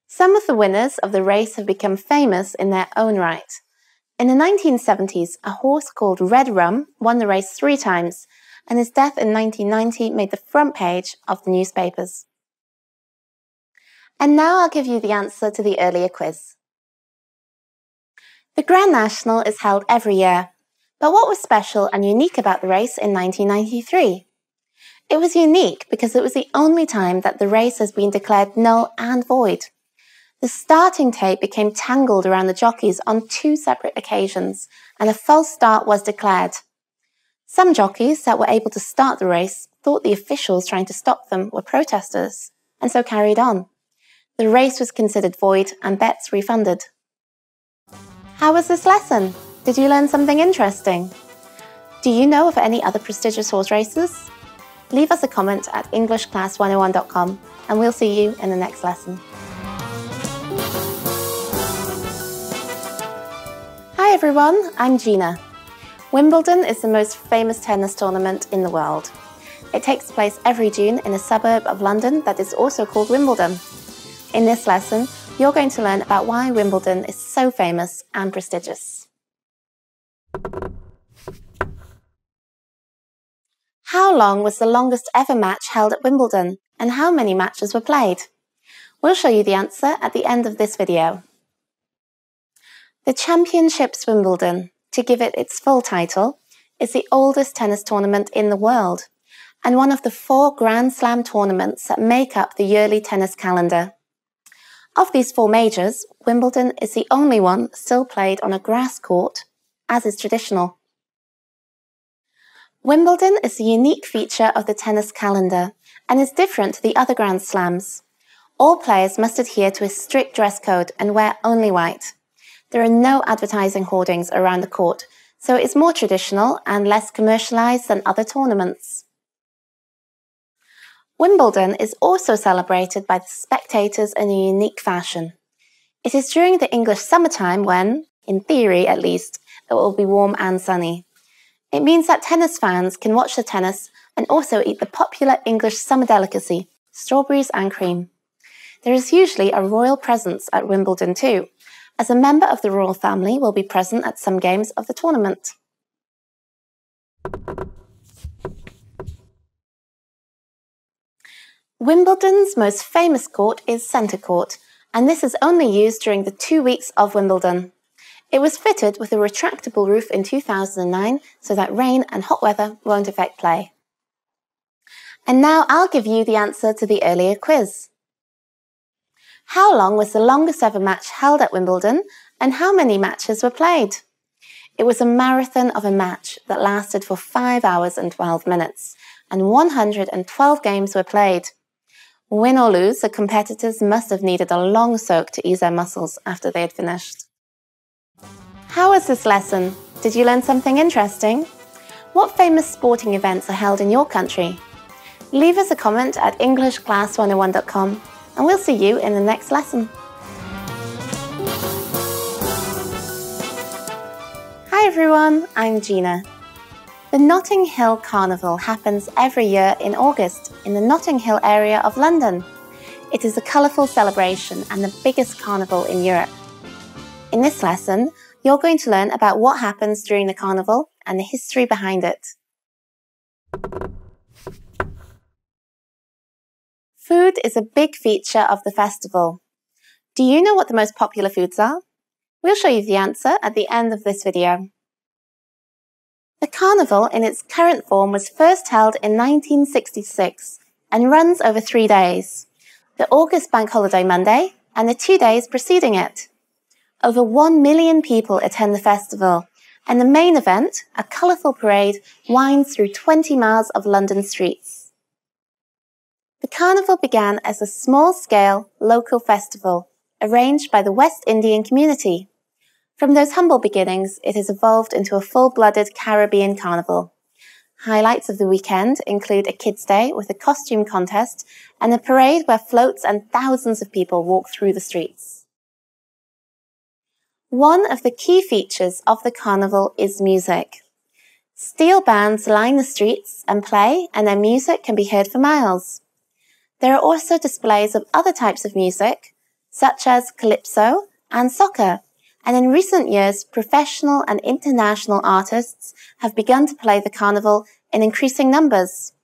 Some of the winners of the race have become famous in their own right. In the nineteen seventies, a horse called Red Rum won the race three times, and his death in nineteen ninety made the front page of the newspapers. And now I'll give you the answer to the earlier quiz. The Grand National is held every year, but what was special and unique about the race in nineteen ninety-three? It was unique because it was the only time that the race has been declared null and void. The starting tape became tangled around the jockeys on two separate occasions, and a false start was declared. Some jockeys that were able to start the race thought the officials trying to stop them were protesters, and so carried on. The race was considered void and bets refunded. How was this lesson? Did you learn something interesting? Do you know of any other prestigious horse races? Leave us a comment at English Class one oh one dot com and we'll see you in the next lesson. Hi everyone, I'm Gina. Wimbledon is the most famous tennis tournament in the world. It takes place every June in a suburb of London that is also called Wimbledon. In this lesson, you're going to learn about why Wimbledon is so famous and prestigious. How long was the longest ever match held at Wimbledon, and how many matches were played? We'll show you the answer at the end of this video. The Championships Wimbledon, to give it its full title, is the oldest tennis tournament in the world and one of the four Grand Slam tournaments that make up the yearly tennis calendar. Of these four majors, Wimbledon is the only one still played on a grass court, as is traditional. Wimbledon is a unique feature of the tennis calendar and is different to the other Grand Slams. All players must adhere to a strict dress code and wear only white. There are no advertising hoardings around the court, so it is more traditional and less commercialised than other tournaments. Wimbledon is also celebrated by the spectators in a unique fashion. It is during the English summertime when, in theory at least, it will be warm and sunny. It means that tennis fans can watch the tennis and also eat the popular English summer delicacy, strawberries and cream. There is usually a royal presence at Wimbledon too, as a member of the royal family will be present at some games of the tournament. Wimbledon's most famous court is Centre Court, and this is only used during the two weeks of Wimbledon. It was fitted with a retractable roof in two thousand nine so that rain and hot weather won't affect play. And now I'll give you the answer to the earlier quiz. How long was the longest ever match held at Wimbledon, and how many matches were played? It was a marathon of a match that lasted for five hours and twelve minutes, and one hundred twelve games were played. Win or lose, the competitors must have needed a long soak to ease their muscles after they had finished. How was this lesson? Did you learn something interesting? What famous sporting events are held in your country? Leave us a comment at English Class one oh one dot com and we'll see you in the next lesson. Hi everyone, I'm Gina. The Notting Hill Carnival happens every year in August in the Notting Hill area of London. It is a colourful celebration and the biggest carnival in Europe. In this lesson, you're going to learn about what happens during the carnival and the history behind it. Food is a big feature of the festival. Do you know what the most popular foods are? We'll show you the answer at the end of this video. The carnival in its current form was first held in nineteen sixty-six and runs over three days, the August bank holiday Monday and the two days preceding it. Over one million people attend the festival, and the main event, a colourful parade, winds through twenty miles of London streets. The carnival began as a small-scale local festival arranged by the West Indian community. From those humble beginnings, it has evolved into a full-blooded Caribbean carnival. Highlights of the weekend include a kids' day with a costume contest and a parade where floats and thousands of people walk through the streets. One of the key features of the carnival is music. Steel bands line the streets and play, and their music can be heard for miles. There are also displays of other types of music, such as calypso and soca, and in recent years, professional and international artists have begun to play the carnival in increasing numbers.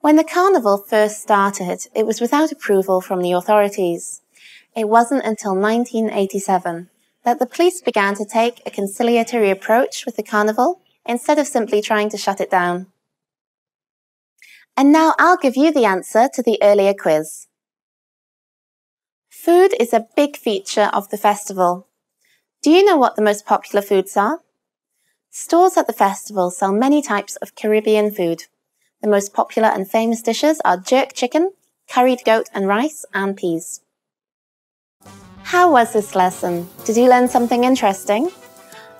When the carnival first started, it was without approval from the authorities. It wasn't until nineteen eighty-seven that the police began to take a conciliatory approach with the carnival instead of simply trying to shut it down. And now I'll give you the answer to the earlier quiz. Food is a big feature of the festival. Do you know what the most popular foods are? Stores at the festival sell many types of Caribbean food. The most popular and famous dishes are jerk chicken, curried goat and rice, and peas. How was this lesson? Did you learn something interesting?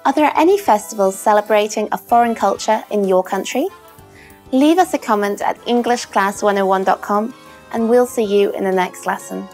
Are there any festivals celebrating a foreign culture in your country? Leave us a comment at English Class one oh one dot com and we'll see you in the next lesson.